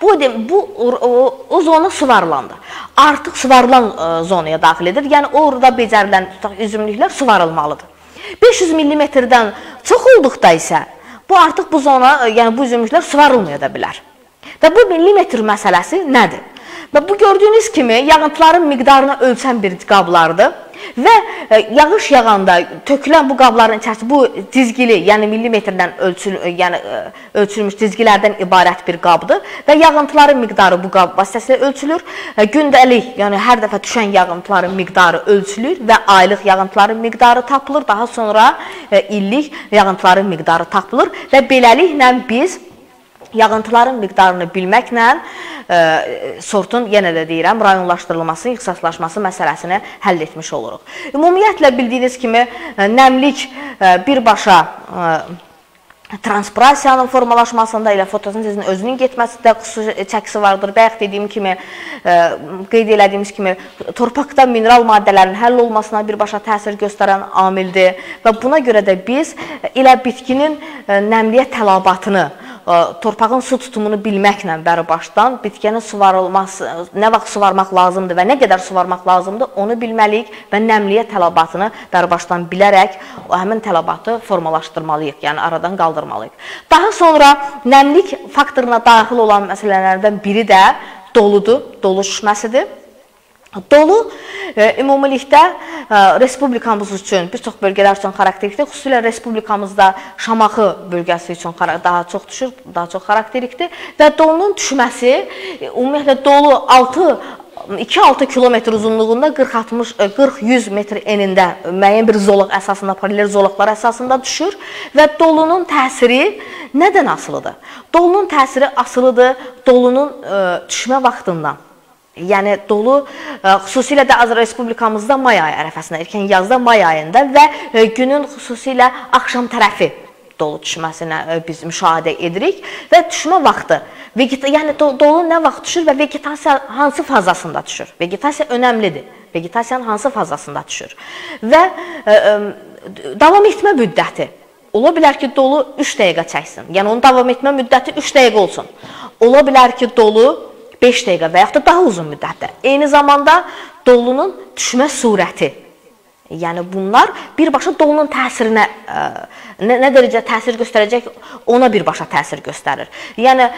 o zona suvarlandı. Artıq suvarılan zonaya daxil edir. Yəni, orada becərilən üzümlüklər suvarılmalıdır. 500 millimetrdən çox olduqda isə, bu artıq bu zona, yəni bu üzümlüklər suvarılmaya da bilər. Və bu millimetr məsələsi nədir? Və bu gördüyünüz kimi yağıntıların miqdarına ölçən bir qablardır və yağış yağanda tökülən bu qabların içərisində bu cizgili, yəni millimetrdən ölçülmüş cizgilərdən ibarət bir qabdır və yağıntıların miqdarı bu qab vasitəsilə ölçülür. Gündəlik, yəni hər dəfə düşən yağıntıların miqdarı ölçülür və aylıq yağıntıların miqdarı tapılır, daha sonra illik yağıntıların miqdarı tapılır və beləliklə biz yağıntıların miqdarını bilməklə sortun, yenə də deyirəm, rayonlaşdırılması, ixtisaslaşması məsələsini həll etmiş oluruq. Ümumiyyətlə, bildiyiniz kimi, nəmlik birbaşa transpirasiyanın formalaşmasında ilə fotosintezin özünün getməsində çəkisi vardır. Bayaq dediyim kimi, qeyd elədiyimiz kimi, torpaqda mineral maddələrin həll olmasına birbaşa təsir göstərən amildir və buna görə də biz elə bitkinin nəmliyə tələbatını, torpağın su tutumunu bilməklə bərabaşdan bitkinin nə vaxt suvarmaq lazımdır və nə qədər suvarmaq lazımdır onu bilməliyik və nəmliyə tələbatını bərabaşdan bilərək həmin tələbatı formalaşdırmalıyıq, yəni aradan qaldırmalıyıq. Daha sonra nəmlik faktoruna daxil olan məsələlərdən biri də doludur, dolu şişməsidir. Dolu ümumilikdə Respublikamız üçün, bir çox bölgələr üçün xarakterikdir. Xüsusilə Respublikamızda Şamaxı bölgəsi üçün daha çox düşür, daha çox xarakterikdir. Və dolunun düşməsi, ümumiyyətlə dolu 2-6 kilometr uzunluğunda 40-100 metr enində müəyyən bir zolaq əsasında, paralel zolaqlar əsasında düşür və dolunun təsiri nədən asılıdır? Dolunun təsiri asılıdır dolunun düşmə vaxtından. Yəni, dolu xüsusilə də Respublikamızda may ayı ərəfəsində, erkən yazda may ayında və günün xüsusilə axşam tərəfi dolu düşməsinə biz müşahidə edirik və düşmə vaxtı, yəni dolu nə vaxt düşür və vegetasiya hansı fazasında düşür? Vegetasiya önəmlidir, vegetasiyanın hansı fazasında düşür və davam etmə müddəti. Ola bilər ki, dolu 3 dəqiqə çəksin, yəni onun davam etmə müddəti 3 dəqiqə olsun. Ola bilər ki, dolu 5 dəqiqə və yaxud da daha uzun müddətdə. Eyni zamanda dolunun düşmə surəti. Yəni, bunlar birbaşa dolunun təsirinə, nə dərəcə təsir göstərəcək, ona birbaşa təsir göstərir. Yəni,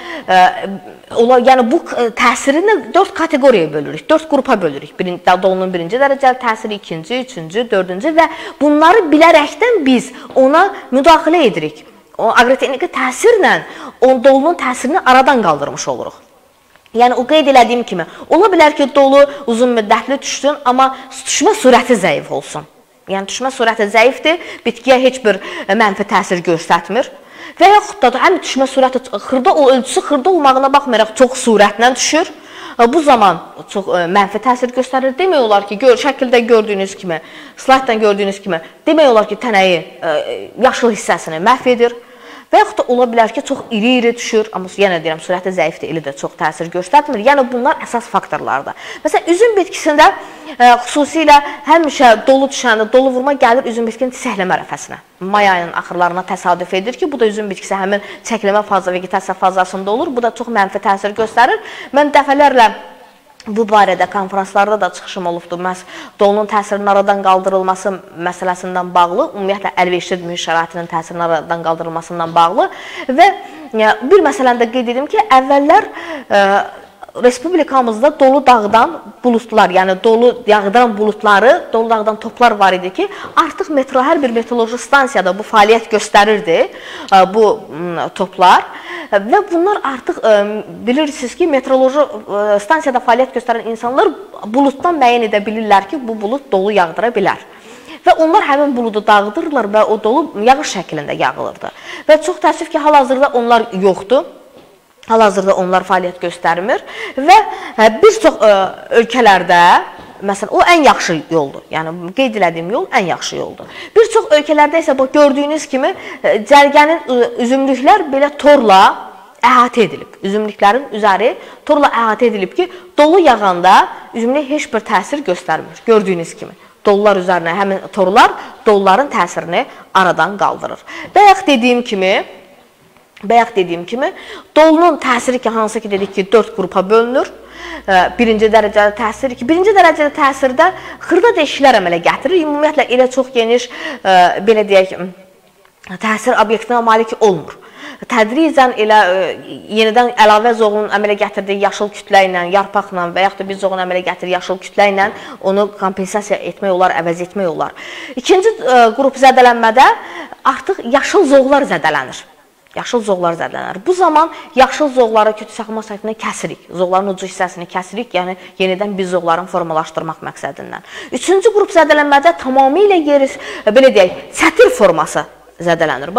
bu təsirini 4 kateqoriyaya bölürük, 4 qrupa bölürük. Dolunun birinci dərəcəli təsiri, ikinci, üçüncü, dördüncü və bunları bilərəkdən biz ona müdaxilə edirik. Aqrotexniki təsirlə dolunun təsirini aradan qaldırmış oluruq. Yəni, o qeyd elədiyim kimi, ola bilər ki, dolu uzun müddətli düşsün, amma düşmə sürəti zəif olsun. Yəni, düşmə sürəti zəifdir, bitkiyə heç bir mənfi təsir göstərmir. Və yaxud da həm düşmə sürəti, ölçüsü xırda olmağına baxmayaraq çox sürətlə düşür. Və bu zaman çox mənfi təsir göstərir. Demək olar ki, şəkildə gördüyünüz kimi, slayddan gördüyünüz kimi, demək olar ki, tənəyi, yaşıl hissəsini məhv edir. Və yaxud da ola bilər ki, çox iri-iri düşür. Amma yenə deyirəm, sürətli zəifdir, ili də çox təsir göstərmir. Yəni, bunlar əsas faktorlardır. Məsələn, üzüm bitkisində xüsusilə həmişə dolu düşəndə, dolu vurma gəlir üzüm bitkinin çiçəkləmə ərəfəsinə. May ayının axırlarına təsadüf edir ki, bu da üzüm bitkisi həmin çəkləmə faza, vegetasiya fazasında olur. Bu da çox mənfi təsir göstərir. Mən dəfələrlə bu barədə konferanslarda da çıxışım olubdur. Məhz dolunun təsirinin aradan qaldırılması məsələsindən bağlı, ümumiyyətlə əlverişli mühit şəraitinin təsirinin aradan qaldırılmasından bağlı və bir məsələni də qeyd edim ki, əvvəllər Respublikamızda dolu dağdan bulutlar, yəni dolu yağdan bulutları, dolu dağdan toplar var idi ki, artıq hər bir meteoroloji stansiyada bu fəaliyyət göstərirdi bu toplar və bunlar artıq bilirsiniz ki, meteoroloji stansiyada fəaliyyət göstərən insanlar bulutdan müəyyən edə bilirlər ki, bu bulut dolu yağdıra bilər. Və onlar həmin buludu dağıdırlar və o dolu yağış şəklində yağılırdı. Və çox təəssüf ki, hal-hazırda onlar yoxdur. Hal-hazırda onlar fəaliyyət göstərmir və bir çox ölkələrdə, məsələn, o ən yaxşı yoldur, yəni qeyd elədiyim yol ən yaxşı yoldur. Bir çox ölkələrdə isə gördüyünüz kimi cərgənin üzümlüklər belə torla əhatə edilib, üzümlüklərin üzəri torla əhatə edilib ki, dolu yağanda üzümlük heç bir təsir göstərmir, gördüyünüz kimi. Dollar üzərinə həmin torlar dolların təsirini aradan qaldırır. Bayaq dediyim kimi, dolunun təsiri ki, hansı ki, dedik ki, 4 qrupa bölünür. Birinci dərəcəli təsir ki, birinci dərəcəli təsirdə xırda dəyişikliklər əmələ gətirir. Ümumiyyətlə, elə çox geniş, belə deyək, təsir obyektinə malik olmur. Tədricən elə yenidən əlavə zoğunun əmələ gətirdiyi yaşıl kütlə ilə, yarpaqla və yaxud da bir zoğun əmələ gətirir yaşıl kütlə ilə onu kompensasiya etmək olar, əvəz etmək olar. İkinci qrup zədələnmədə artıq yaşıl zoğlar zədələnir. Yaşıl zoğlar zədələnir. Bu zaman yaşıl zoğları kötü saxlama sahəsindən kəsirik. Zoğların ucu hissəsini kəsirik, yəni yenidən biz zoğların formalaşdırmaq məqsədindən. Üçüncü qrup zədələnmədə tamamilə çətir forması zədələnir.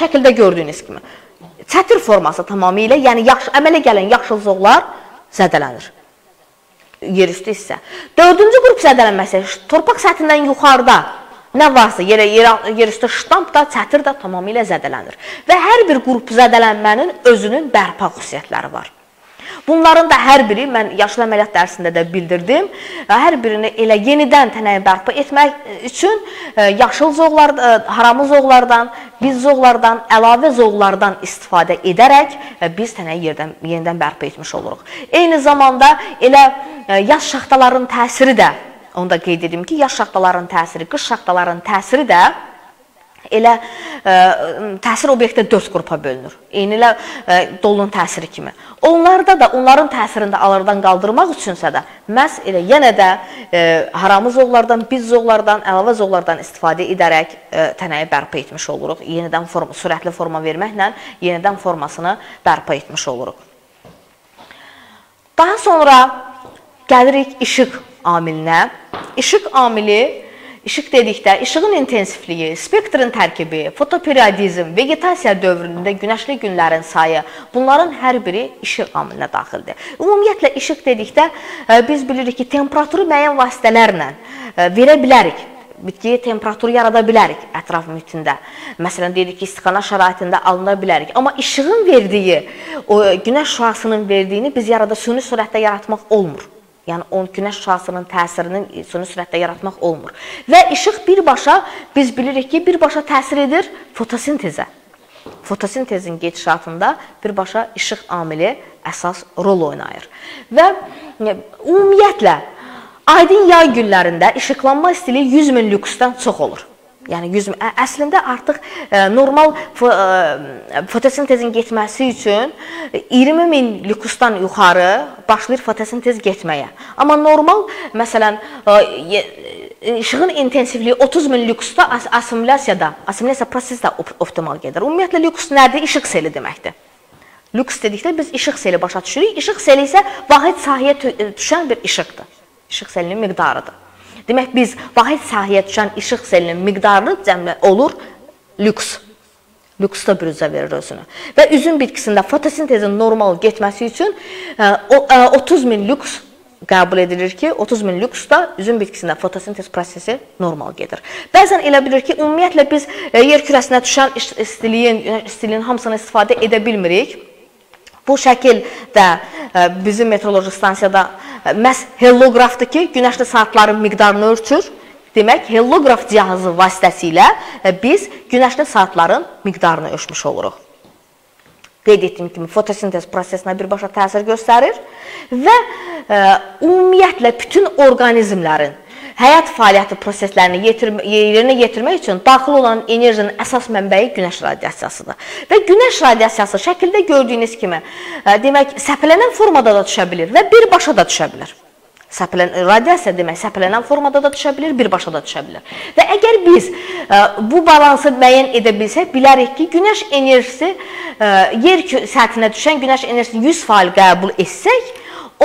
Şəkildə gördüyünüz kimi. Çətir forması tamamilə, yəni əmələ gələn yaşıl zoğlar zədələnir. Yer üstü hissə. Dördüncü qrup zədələnməsi torpaq səthindən yuxarıda. Nə varsa, yer üstü ştamp da, çətir də tamamilə zədələnir. Və hər bir qrup zədələnmənin özünün bərpa xüsusiyyətləri var. Bunların da hər biri, mən yaşlı əməliyyat dərsində də bildirdim, hər birini elə yenidən tənəyi bərpa etmək üçün yaşıl zoğlar, haramı zoğlardan, biz zoğlardan, əlavə zoğlardan istifadə edərək biz tənəyi yenidən bərpa etmiş oluruq. Eyni zamanda elə yaş şaxtaların təsiri də, onu da qeyd edim ki, yaş şaxtaların təsiri, qış şaxtaların təsiri də elə təsir obyektdə 4 qrupa bölünür. Eynilə dolunun təsiri kimi. Onlarda da, onların təsirini aradan qaldırmaq üçünsə də məhz elə yenə də haramı zoğlardan, biz zoğlardan, əlavə zoğlardan istifadə edərək tənəyi bərpa etmiş oluruq. Yenidən sürətli forma verməklə yenidən formasını bərpa etmiş oluruq. Daha sonra gəlirik işıq amilinə. İşıq amili, işıq dedikdə işığın intensifliyi, spektrin tərkibi, fotoperiodizm, vegetasiya dövründə günəşli günlərin sayı, bunların hər biri işıq amilinə daxildir. Ümumiyyətlə, işıq dedikdə biz bilirik ki, temperaturu müəyyən vasitələrlə verə bilərik. Bitkiyə temperaturu yarada bilərik ətraf mühitində. Məsələn, deyirik ki, istixana şəraitində alına bilərik. Amma işığın verdiyi, günəş şüasının verdiyini biz yarada süni sürətdə yaratmaq olmur. Yəni, günəş şüasının təsirini süni sürətdə yaratmaq olmur. Və işıq birbaşa, biz bilirik ki, birbaşa təsir edir fotosintezə. Fotosintezin gedişatında birbaşa işıq amili əsas rol oynayır. Və ümumiyyətlə, aydın yay günlərində işıqlanma istiliyi 100 min lüksdən çox olur. Yəni, əslində artıq normal fotosintezin getməsi üçün 20 min lüksdan yuxarı başlayır fotosintez getməyə. Amma normal, məsələn, işığın intensivliyi 30 min lüksda asimilyasiya prosesi də optimal gedir. Ümumiyyətlə, lüks nədir? İşıq seli deməkdir. Lüks dedikdə biz işıq seli başa düşürük. İşıq seli isə vahid sahəyə düşən bir işıqdır. İşıq selinin miqdarıdır. Demək, biz vahid sahəyə düşən işıq selinin miqdarı cəmlə olur lüks. Lüksdə büruzə verir özünü. Və üzüm bitkisində fotosintezin normal getməsi üçün 30.000 lüks qəbul edilir ki, 30.000 lüksdə üzüm bitkisində fotosintez prosesi normal gedir. Bəzən elə bilir ki, ümumiyyətlə biz yer kürəsinə düşən istiliyin hamısını istifadə edə bilmirik. Bu şəkildə bizim meteoroloji stansiyada məhz helografdır ki, günəşli saatların miqdarını ölçür. Demək, helograf cihazı vasitəsilə biz günəşli saatların miqdarını ölçmüş oluruq. Qeyd etdiyim kimi, fotosintez prosesinə birbaşa təsir göstərir və ümumiyyətlə bütün orqanizmlərin həyat fəaliyyəti proseslərini yerinə yetirmək üçün daxil olan enerjinin əsas mənbəyi günəş radiyasiyasıdır. Və günəş radiyasiyası şəkildə gördüyünüz kimi, demək, səpələnən formada da düşə bilir və birbaşa da düşə bilir. Radiyasiya demək, səpələnən formada da düşə bilir, birbaşa da düşə bilir. Və əgər biz bu balansı müəyyən edə bilsək, bilərik ki, günəş enerjisi, yer səthinə düşən günəş enerjisini 100% qəbul etsək,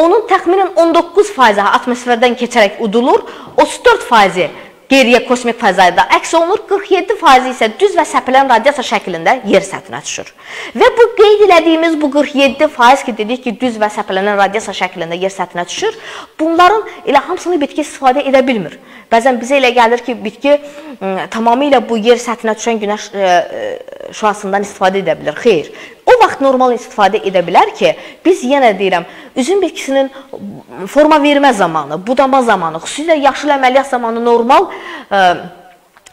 onun təxminən 19% atmosferdən keçərək udulur, 34% geriyə kosmik fəzada əks olunur, 47% isə düz və səpələn radiyasiya şəklində yer səthinə düşür. Və bu qeyd elədiyimiz bu 47% ki, dedik ki, düz və səpələnən radiyasiya şəklində yer səthinə düşür, bunların elə hamısını bitki istifadə edə bilmir. Bəzən bizə elə gəlir ki, bitki tamamilə bu yer səthinə düşən günəş şüasından istifadə edə bilir. Xeyr. O vaxt normal istifadə edə bilər ki, biz yenə deyirəm, üzüm bitkisinin forma vermə zamanı, budama zamanı, xüsusilə yaşıl əməliyyat zamanı normal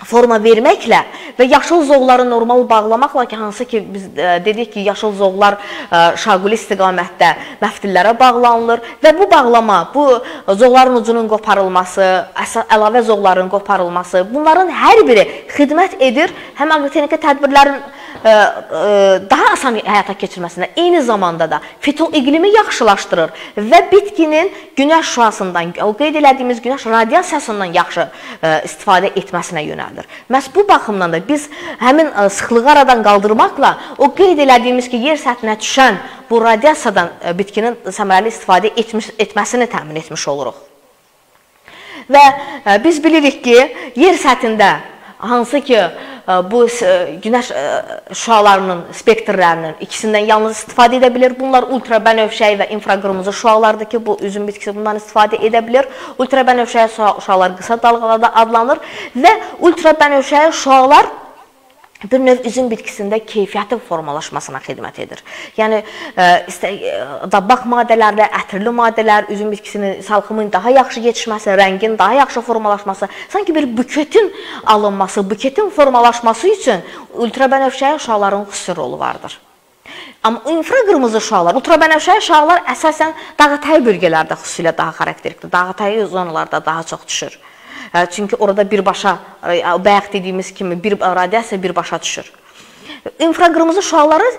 forma verməklə və yaşıl zoğları normal bağlamaqla ki, hansı ki, biz dedik ki, yaşıl zoğlar şaquli istiqamətdə məftillərə bağlanılır və bu bağlama, bu zoğların ucunun qoparılması, əlavə zoğların qoparılması, bunların hər biri xidmət edir, həm agrotexnika tədbirlərin daha asan həyata keçirməsində, eyni zamanda da fitoiqlimi yaxşılaşdırır və bitkinin günəş şüasından, o qeyd elədiyimiz günəş radiyasiyasından yaxşı istifadə etməsinə yönəldir. Məhz bu baxımdan da biz həmin sıxlığı aradan qaldırmaqla o qeyd elədiyimiz ki, yer səthinə düşən bu radiyasiyadan bitkinin səmərəli istifadə etməsini təmin etmiş oluruq. Və biz bilirik ki, yer səthində hansı ki, bu günəş şüalarının spektrlərinin ikisindən yalnız istifadə edə bilir. Bunlar ultrabənövşəyi və infraqırmızı şüalardır ki, bu üzüm bitkisi bundan istifadə edə bilir. Ultrabənövşəyi şüalar qısa dalğalarda adlanır və ultrabənövşəyi şüalar bir növ üzüm bitkisində keyfiyyətin formalaşmasına xidmət edir. Yəni, dabbaq maddələrlə, ətirli maddələr, üzüm bitkisinin salxımın daha yaxşı yetişməsi, rəngin daha yaxşı formalaşması, sanki bir büketin alınması, büketin formalaşması üçün ultrabənövşəyi şüaların xüsusi rolu vardır. Amma infraqırmızı şüalar, ultrabənövşəyi şüalar əsasən dağətəyi bölgələrdə xüsusilə daha xarakterikdir, dağətəyi zonalarda daha çox düşür. Çünki orada birbaşa, bayaq dediyimiz kimi radiyasiya birbaşa düşür. İnfraqırmızı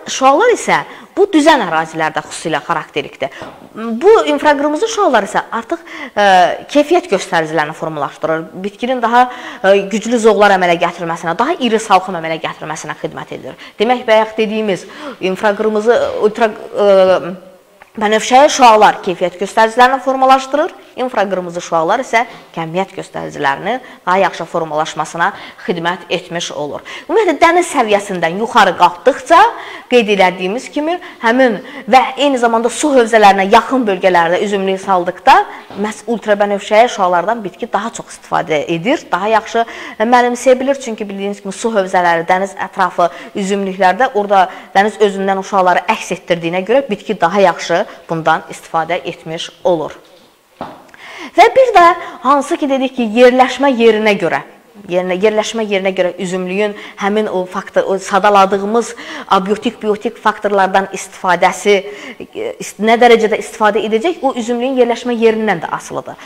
şüalar isə bu düzən ərazilərdə xüsusilə xarakterikdir. Bu infraqırmızı şüalar isə artıq keyfiyyət göstəricilərini formalaşdırır. Bitkinin daha güclü zoğlar əmələ gətirməsinə, daha iri salxım əmələ gətirməsinə xidmət edir. Demək, bayaq dediyimiz infraqırmızı, bənövşəyi şüalar keyfiyyət göstəricilərini formalaşdırır, infraqırmızı şüalar isə kəmiyyət göstəricilərini daha yaxşı formalaşmasına xidmət etmiş olur. Ümumiyyətlə, dəniz səviyyəsindən yuxarı qalxdıqca qeyd elədiyimiz kimi həmin və eyni zamanda su hövzələrinə yaxın bölgələrdə üzümlüyü saldıqda məhz ultrabənövşəyi şüalardan bitki daha çox istifadə edir, daha yaxşı mənimsəyə bilir. Çünki bildiyiniz kimi su hövzələri, dəniz ətrafı üzümlüklərdə orada dəniz özündən şüaları əks etdirdiyinə görə bitki daha yaxşı bundan istifadə etmiş olur. Və bir də hansı ki, dedik ki, yerləşmə yerinə görə üzümlüyün həmin o sadaladığımız abiotik-biotik faktorlardan istifadəsi nə dərəcədə istifadə edəcək, o üzümlüyün yerləşmə yerindən də asılıdır.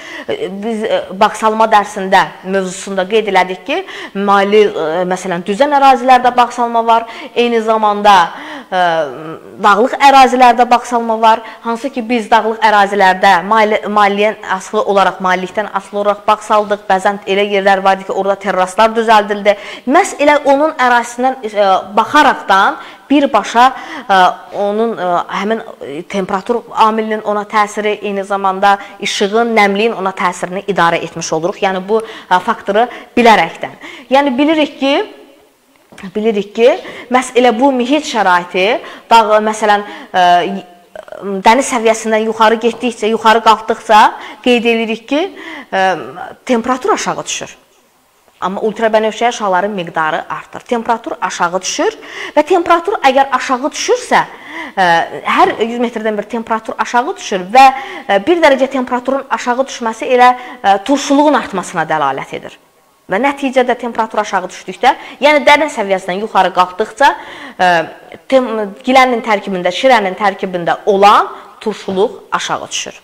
Biz bağsalma dərsində mövzusunda qeyd elədik ki, məsələn, düzən ərazilərdə bağsalma var, eyni zamanda dağlıq ərazilərdə bağsalma var, hansı ki, biz dağlıq ərazilərdə maliyyətdən asılı olaraq bağsaldıq, bəzən elə yerlər var ki, orada terraslar düzəldildi. Məhz elə onun ərazisindən baxaraqdan birbaşa onun həmin temperatur amilinin ona təsiri, eyni zamanda işığın, nəmliyin ona təsirini idarə etmiş oluruq. Yəni, bu faktoru bilərəkdən. Yəni, bilirik ki, bilirik ki, məhz elə bu mühit şəraiti, dağ, məsələn, dəniz səviyyəsindən yuxarı getdikcə, yuxarı qalxdıqca qeyd edirik ki, temperatur aşağı düşür. Amma ultrabənövşəyi şüaların miqdarı artır. Temperatur aşağı düşür və temperatur əgər aşağı düşürsə, hər 100 metrdən bir temperatur aşağı düşür və 1 dərəcə temperaturun aşağı düşməsi elə turşuluğun artmasına dəlalət edir. Və nəticədə temperatur aşağı düşdükdə, yəni dərin səviyyəsindən yuxarı qalxdıqca, gilənin tərkibində, şirənin tərkibində olan turşuluq aşağı düşür.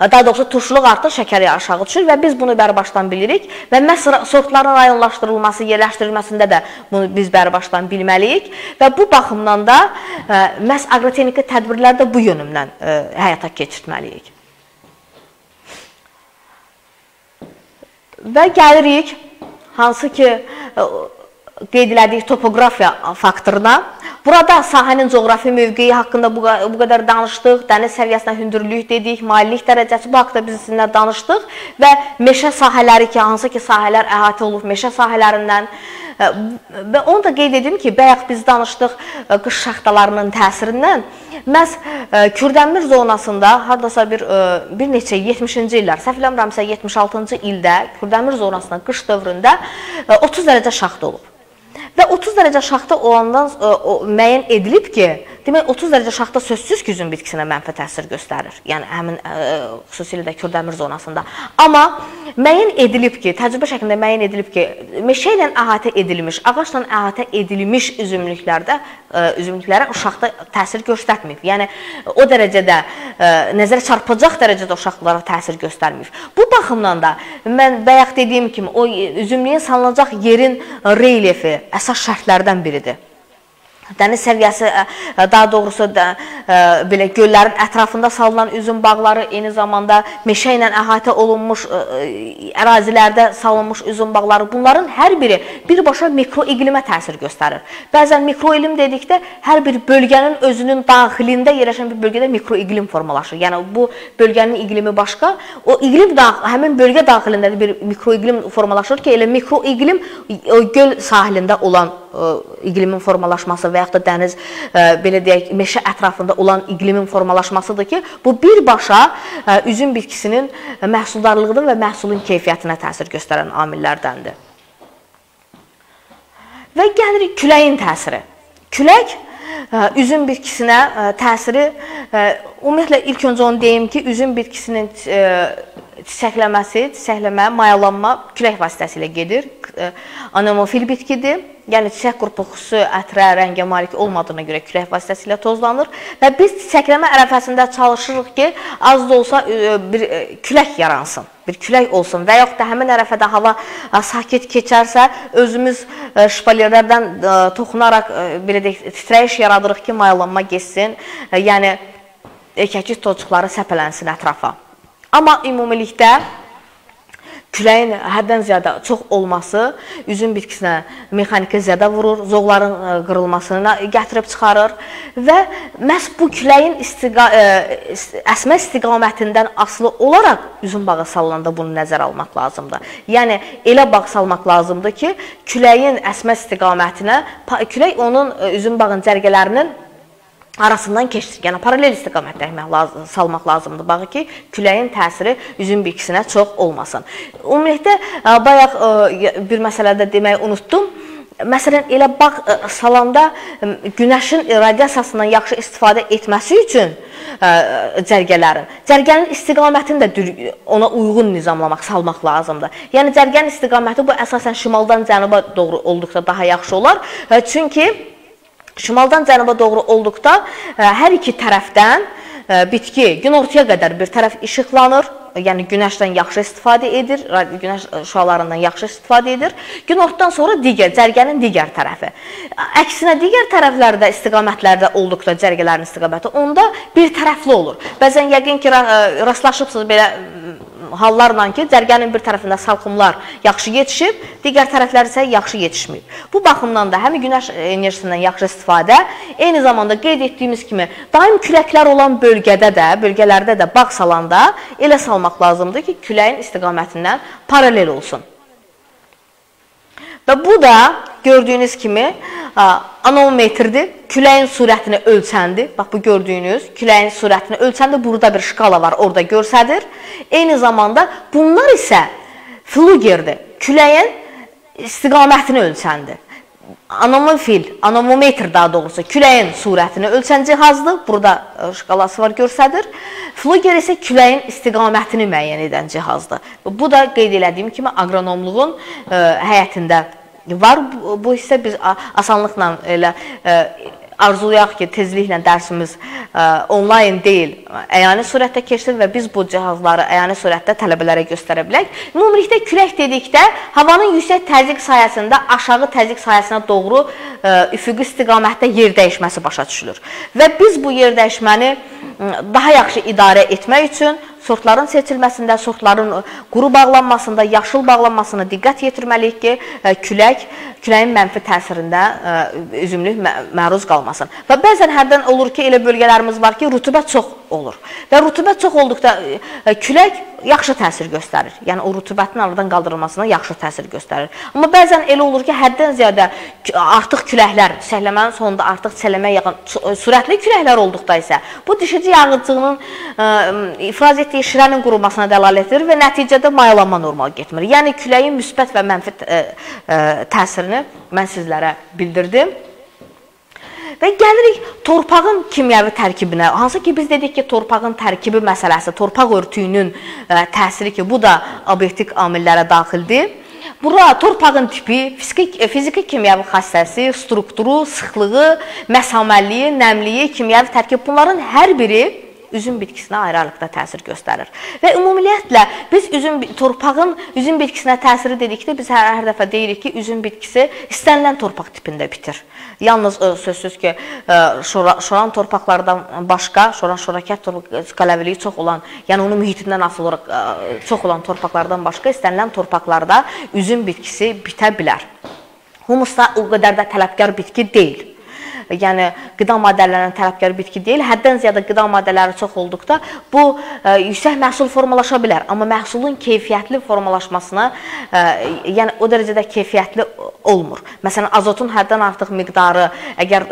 Daha doğrusu turşuluq artır, şəkəri aşağı düşür və biz bunu bərbaşdan bilirik və məhz sortların rayonlaşdırılması, yerləşdirilməsində də bunu biz bərbaşdan bilməliyik və bu baxımdan da məhz aqrotekniki tədbirlər də bu yönümdən həyata keçirtməliyik. Və gəlirik hansı ki qeyd elədik topografiya faktoruna. Burada sahənin coğrafi mövqeyi haqqında bu qədər danışdıq, dəniz səviyyəsinə hündürlük dedik, maillik dərəcəsi bu haqda biz sizinlə danışdıq və meşə sahələri ki, hansı ki sahələr əhatə olub meşə sahələrindən və onu da qeyd edim ki, bayaq biz danışdıq qış şaxtalarının təsirindən, məhz Kürdəmir zonasında haradasa bir neçə 70-ci illər, səhv eləmirəmsə 76-cı ildə Kürdəmir zonasında qış dövründə 30 dərəcə şaxta olub. Və 30 dərəcə şaxta olandan müəyyən edilib ki, demək 30 dərəcə şaxta sözsüz ki, üzüm bitkisinə mənfi təsir göstərir. Yəni, həmin xüsusilə də Kürdəmir zonasında. Amma müəyyən edilib ki, təcrübə şəklində müəyyən edilib ki, meşə ilə əhatə edilmiş, ağaçla əhatə edilmiş üzümlüklərə o şaxta təsir göstərməyib. Yəni, o dərəcədə, nəzərə çarpacaq dərəcədə o şaxtalara təsir göstərməyib. Bu baxımdan da, mən bayaq dediyim kimi, o üzümlüyün salınacaq yerin relyefi əsas şərtlərdən biridir. Dəniz səviyyəsi, daha doğrusu göllərin ətrafında salınan üzüm bağları, eyni zamanda meşə ilə əhatə olunmuş, ərazilərdə salınmış üzüm bağları, bunların hər biri birbaşa mikroiqlimə təsir göstərir. Bəzən mikroiqlim dedikdə, hər bir bölgənin özünün daxilində yerləşən bir bölgədə mikroiqlim formalaşır. Yəni, bu bölgənin iqlimi başqa, o iqlim həmin bölgə daxilində bir mikroiqlim formalaşır ki, elə mikroiqlim göl sahilində olan iqlimin formalaşması və yaxud da dəniz, belə deyək, meşə ətrafında olan iqlimin formalaşmasıdır ki, bu birbaşa üzüm bitkisinin məhsuldarlığıdır və məhsulun keyfiyyətinə təsir göstərən amillərdəndir. Və gəlirik küləyin təsiri. Külək üzüm bitkisinə təsiri, ümumiyyətlə, ilk öncə onu deyim ki, üzüm bitkisinin çiçəkləmə, mayalanma külək vasitəsilə gedir. Anemofil bitkidir, yəni çiçək qurpuxusu ətrə, rəngə malik olmadığına görə külək vasitəsilə tozlanır və biz çiçəkləmə ərəfəsində çalışırıq ki, az da olsa bir külək yaransın, bir külək olsun və yaxud da həmin ərəfədə hava sakit keçərsə, özümüz şpalerlərdən toxunaraq titrəyiş yaradırıq ki, mayalanma geçsin, yəni kəkik tozcuqları səpələnsin ətrafa. Amma ümumilikdə küləyin həddən ziyadə çox olması üzüm bitkisinə mexanikə zədə vurur, zoğların qırılmasına gətirib çıxarır və məhz bu küləyin əsmə istiqamətindən asılı olaraq üzüm bağı salınanda bunu nəzərə almaq lazımdır. Yəni, elə bağ salmaq lazımdır ki, küləyin əsmə istiqamətinə, külək onun üzüm bağın cərgələrinin arasından keçir. Yəni, paralel istiqamətdə salmaq lazımdır bağı ki, küləyin təsiri üzüm bitkisinə çox olmasın. Ümumiyyətlə, bayaq bir məsələdə deməyi unutdum. Məsələn, elə bax salanda günəşin radiyasasından yaxşı istifadə etməsi üçün cərgənin istiqamətini də ona uyğun nizamlamaq, salmaq lazımdır. Yəni, cərgənin istiqaməti bu əsasən şimaldan cənuba doğru olduqda daha yaxşı olar. Çünki şimaldan cənuba doğru olduqda hər iki tərəfdən bitki günortaya qədər bir tərəf işıqlanır, yəni günəşdən yaxşı istifadə edir, günəş şüalarından yaxşı istifadə edir. Günortadan sonra cərgənin digər tərəfi. Əksinə digər tərəflərdə, istiqamətlərdə olduqda cərgələrin istiqaməti onda bir tərəfli olur. Bəzən yəqin ki, rastlaşıbsınız belə hallarla ki, cərgənin bir tərəfində salxımlar yaxşı yetişib, digər tərəflər isə yaxşı yetişməyib. Bu baxımdan da həmin günəş enerjisindən yaxşı istifadə, eyni zamanda qeyd etdiyimiz kimi, daim küləklər olan bölgələrdə də bağ salanda elə salmaq lazımdır ki, küləyin istiqamətindən paralel olsun. Ve bu da gördüğünüz kimi anemometrdir. Küləyin sürətini ölçəndir. Bax, bu gördüyünüz küləyin sürətini ölçəndir. Burada bir şkala var, orada görsədir. Eyni zamanda bunlar isə flugerdir. Küləyin istiqamətini ölçəndir. Anemometr daha doğrusu küləyin sürətini ölçən cihazdır. Burada şkalası var, görsədir. Fluger isə küləyin istiqamətini müəyyən edən cihazdır. Bu da qeyd elədiyim kimi agronomluğun həyətində var. Bu hissə biz asanlıqla elə arzulayaq ki, tezliklə dərsimiz onlayn deyil, əyani surətdə keçsin və biz bu cihazları əyani surətdə tələbələrə göstərə bilək. Ümumilikdə külək dedikdə havanın yüksək təzyiq sayəsində aşağı təzyiq sayəsinə doğru üfüqi istiqamətdə yer dəyişməsi başa düşülür. Və biz bu yer dəyişməni daha yaxşı idarə etmək üçün sortların seçilməsində, sortların quru bağlanmasında, yaşıl bağlanmasına diqqət yetirməliyik ki, küləyin mənfi təsirində üzümlük məruz qalmasın. Və bəzən hərdən olur ki, elə bölgələrimiz var ki, rütubət çox olur. Və rütubət çox olduqda külək yaxşı təsir göstərir. Yəni, o rütubətin aradan qaldırılmasına yaxşı təsir göstərir. Amma bəzən elə olur ki, həddən ziyadə artıq küləklər, səhləmənin sonunda artıq çələməyə yaxın sürətli küləklər olduqda isə bu düşücü yağıcığının ifraz etdiyi şirənin qurulmasına dəlalət edir və nəticədə mayalanma normal getmir. Yəni, küləyin müsbət və mənfi təsirini mən sizlərə bildirdim. Və gəlirik torpağın kimyəvi tərkibinə. Hansı ki, biz dedik ki, torpağın tərkibi məsələsi, torpaq örtüyünün təsiri ki, bu da obyektiv amillərə daxildir. Bura torpağın tipi, fiziki kimyəvi xassəsi, strukturu, sıxlığı, məsaməliyi, nəmliyi, kimyəvi tərkib, bunların hər biri üzüm bitkisinə ayrı-ayrılıqda təsir göstərir. Və ümumiyyətlə, biz torpağın üzüm bitkisinə təsiri dedikdə, biz hər dəfə deyirik ki, üzüm bitkisi istənilən torpaq tipində bitir. Yalnız sözsüz ki, şoran torpaqlardan başqa, şoran-şorakət qələviliyi çox olan, yəni onun mühitindən asılı olaraq çox olan torpaqlardan başqa istənilən torpaqlarda üzüm bitkisi bitə bilər. Humus da o qədər də tələbkar bitki deyil. Yəni, qida maddələrinin tələbkar bitki deyil. Həddən ziyada qida maddələri çox olduqda bu yüksək məhsul formalaşa bilər. Amma məhsulun keyfiyyətli formalaşmasına, yəni o dərəcədə keyfiyyətli olmur. Məsələn, azotun həddən artıq miqdarı, əgər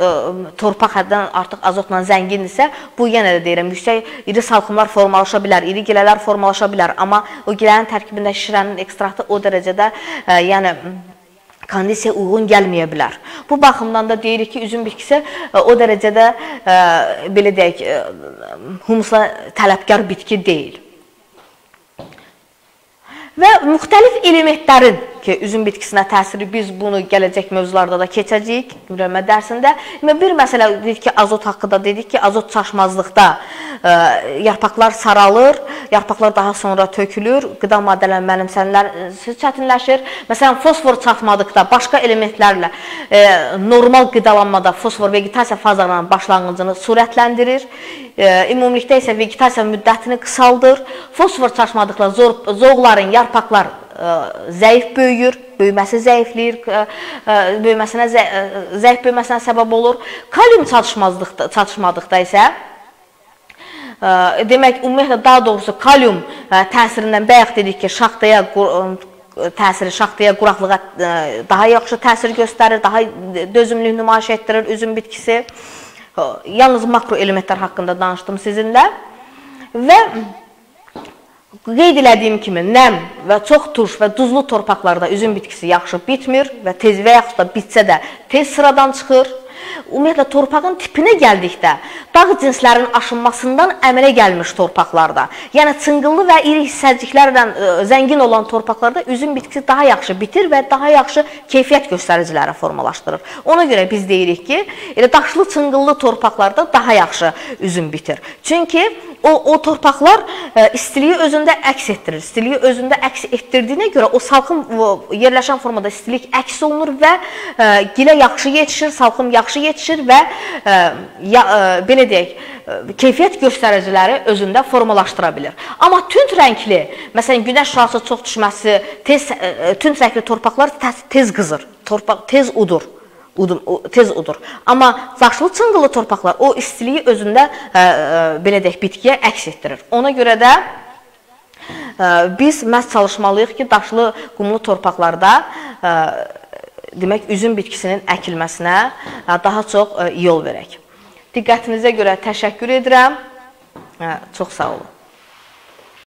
torpaq həddən artıq azotla zəngin isə, bu yenə də deyirəm, yüksək iri salxımlar formalaşa bilər, iri gilələr formalaşa bilər. Amma o gilənin tərkibində şirənin ekstraktı o dərəcədə, yəni kondisiya uyğun gəlməyə bilər. Bu baxımdan da deyirik ki, üzüm bitkisi o dərəcədə, belə deyək, humusla tələbkar bitki deyil. Və müxtəlif elementlərin ki, üzüm bitkisinə təsiri, biz bunu gələcək mövzularda da keçəcəyik, müəllimə dərsində. Bir məsələ dedik ki, azot haqqında dedik ki, azot çaşmazlıqda yarpaqlar saralır, yarpaqlar daha sonra tökülür, qida maddələrin mənimsənilməsi çətinləşir. Məsələn, fosfor çatmadıqda, başqa elementlərlə normal qidalanmada fosfor vegetasiya fazasının başlanğıcını sürətləndirir. Ümumilikdə isə vegetasiya müddətini qısaldır. Fosfor çaşmadıqda zoğların, yarpaqlar zəif böyüyür, böyüməsi zəifləyir, zəif böyüməsinə səbəb olur. Kalium çatışmadıqda isə, demək, ümumiyyətlə, daha doğrusu kalium təsirindən bayaq dedik ki, şaxtaya təsiri, şaxtaya, quraqlığa daha yaxşı təsir göstərir, daha dözümlük nümayiş etdirir üzüm bitkisi. Yalnız makro elementlər haqqında danışdım sizinlə və qeyd elədiyim kimi, nəm və çox turş və duzlu torpaqlarda üzüm bitkisi yaxşı bitmir və tez və yaxud da bitsə də tez sıradan çıxır. Ümumiyyətlə, torpağın tipinə gəldikdə, dağ cinslərinin aşınmasından əmələ gəlmiş torpaqlarda, yəni çınqıllı və iri hissəciklərlə zəngin olan torpaqlarda üzüm bitkisi daha yaxşı bitir və daha yaxşı keyfiyyət göstəriciləri formalaşdırır. Ona görə biz deyirik ki, elə daşlı çınqıllı torpaqlarda daha yaxşı üzüm bitir. Çünki o torpaqlar istiliyi özündə əks etdirir. İstiliyi özündə əks etdirdiyinə görə o salxım yerləşən formada istilik əks olunur və gilə yaxşı yetişir, salxım yaxşı yetişir və belə deyək, keyfiyyət göstəriciləri özündə formalaşdıra bilir. Amma tünd rəngli, məsələn, günəş şüası çox düşməsi, tünd rəngli torpaqlar tez qızır, torpaq tez udur. Amma daşlı çınqılı torpaqlar o istiliyi özündə belə deyək, bitkiyə əks etdirir. Ona görə də biz məhz çalışmalıyıq ki, daşlı qumlu torpaqlarda demək, üzüm bitkisinin əkilməsinə daha çox yol verək. Diqqətinizə görə təşəkkür edirəm. Çox sağ olun.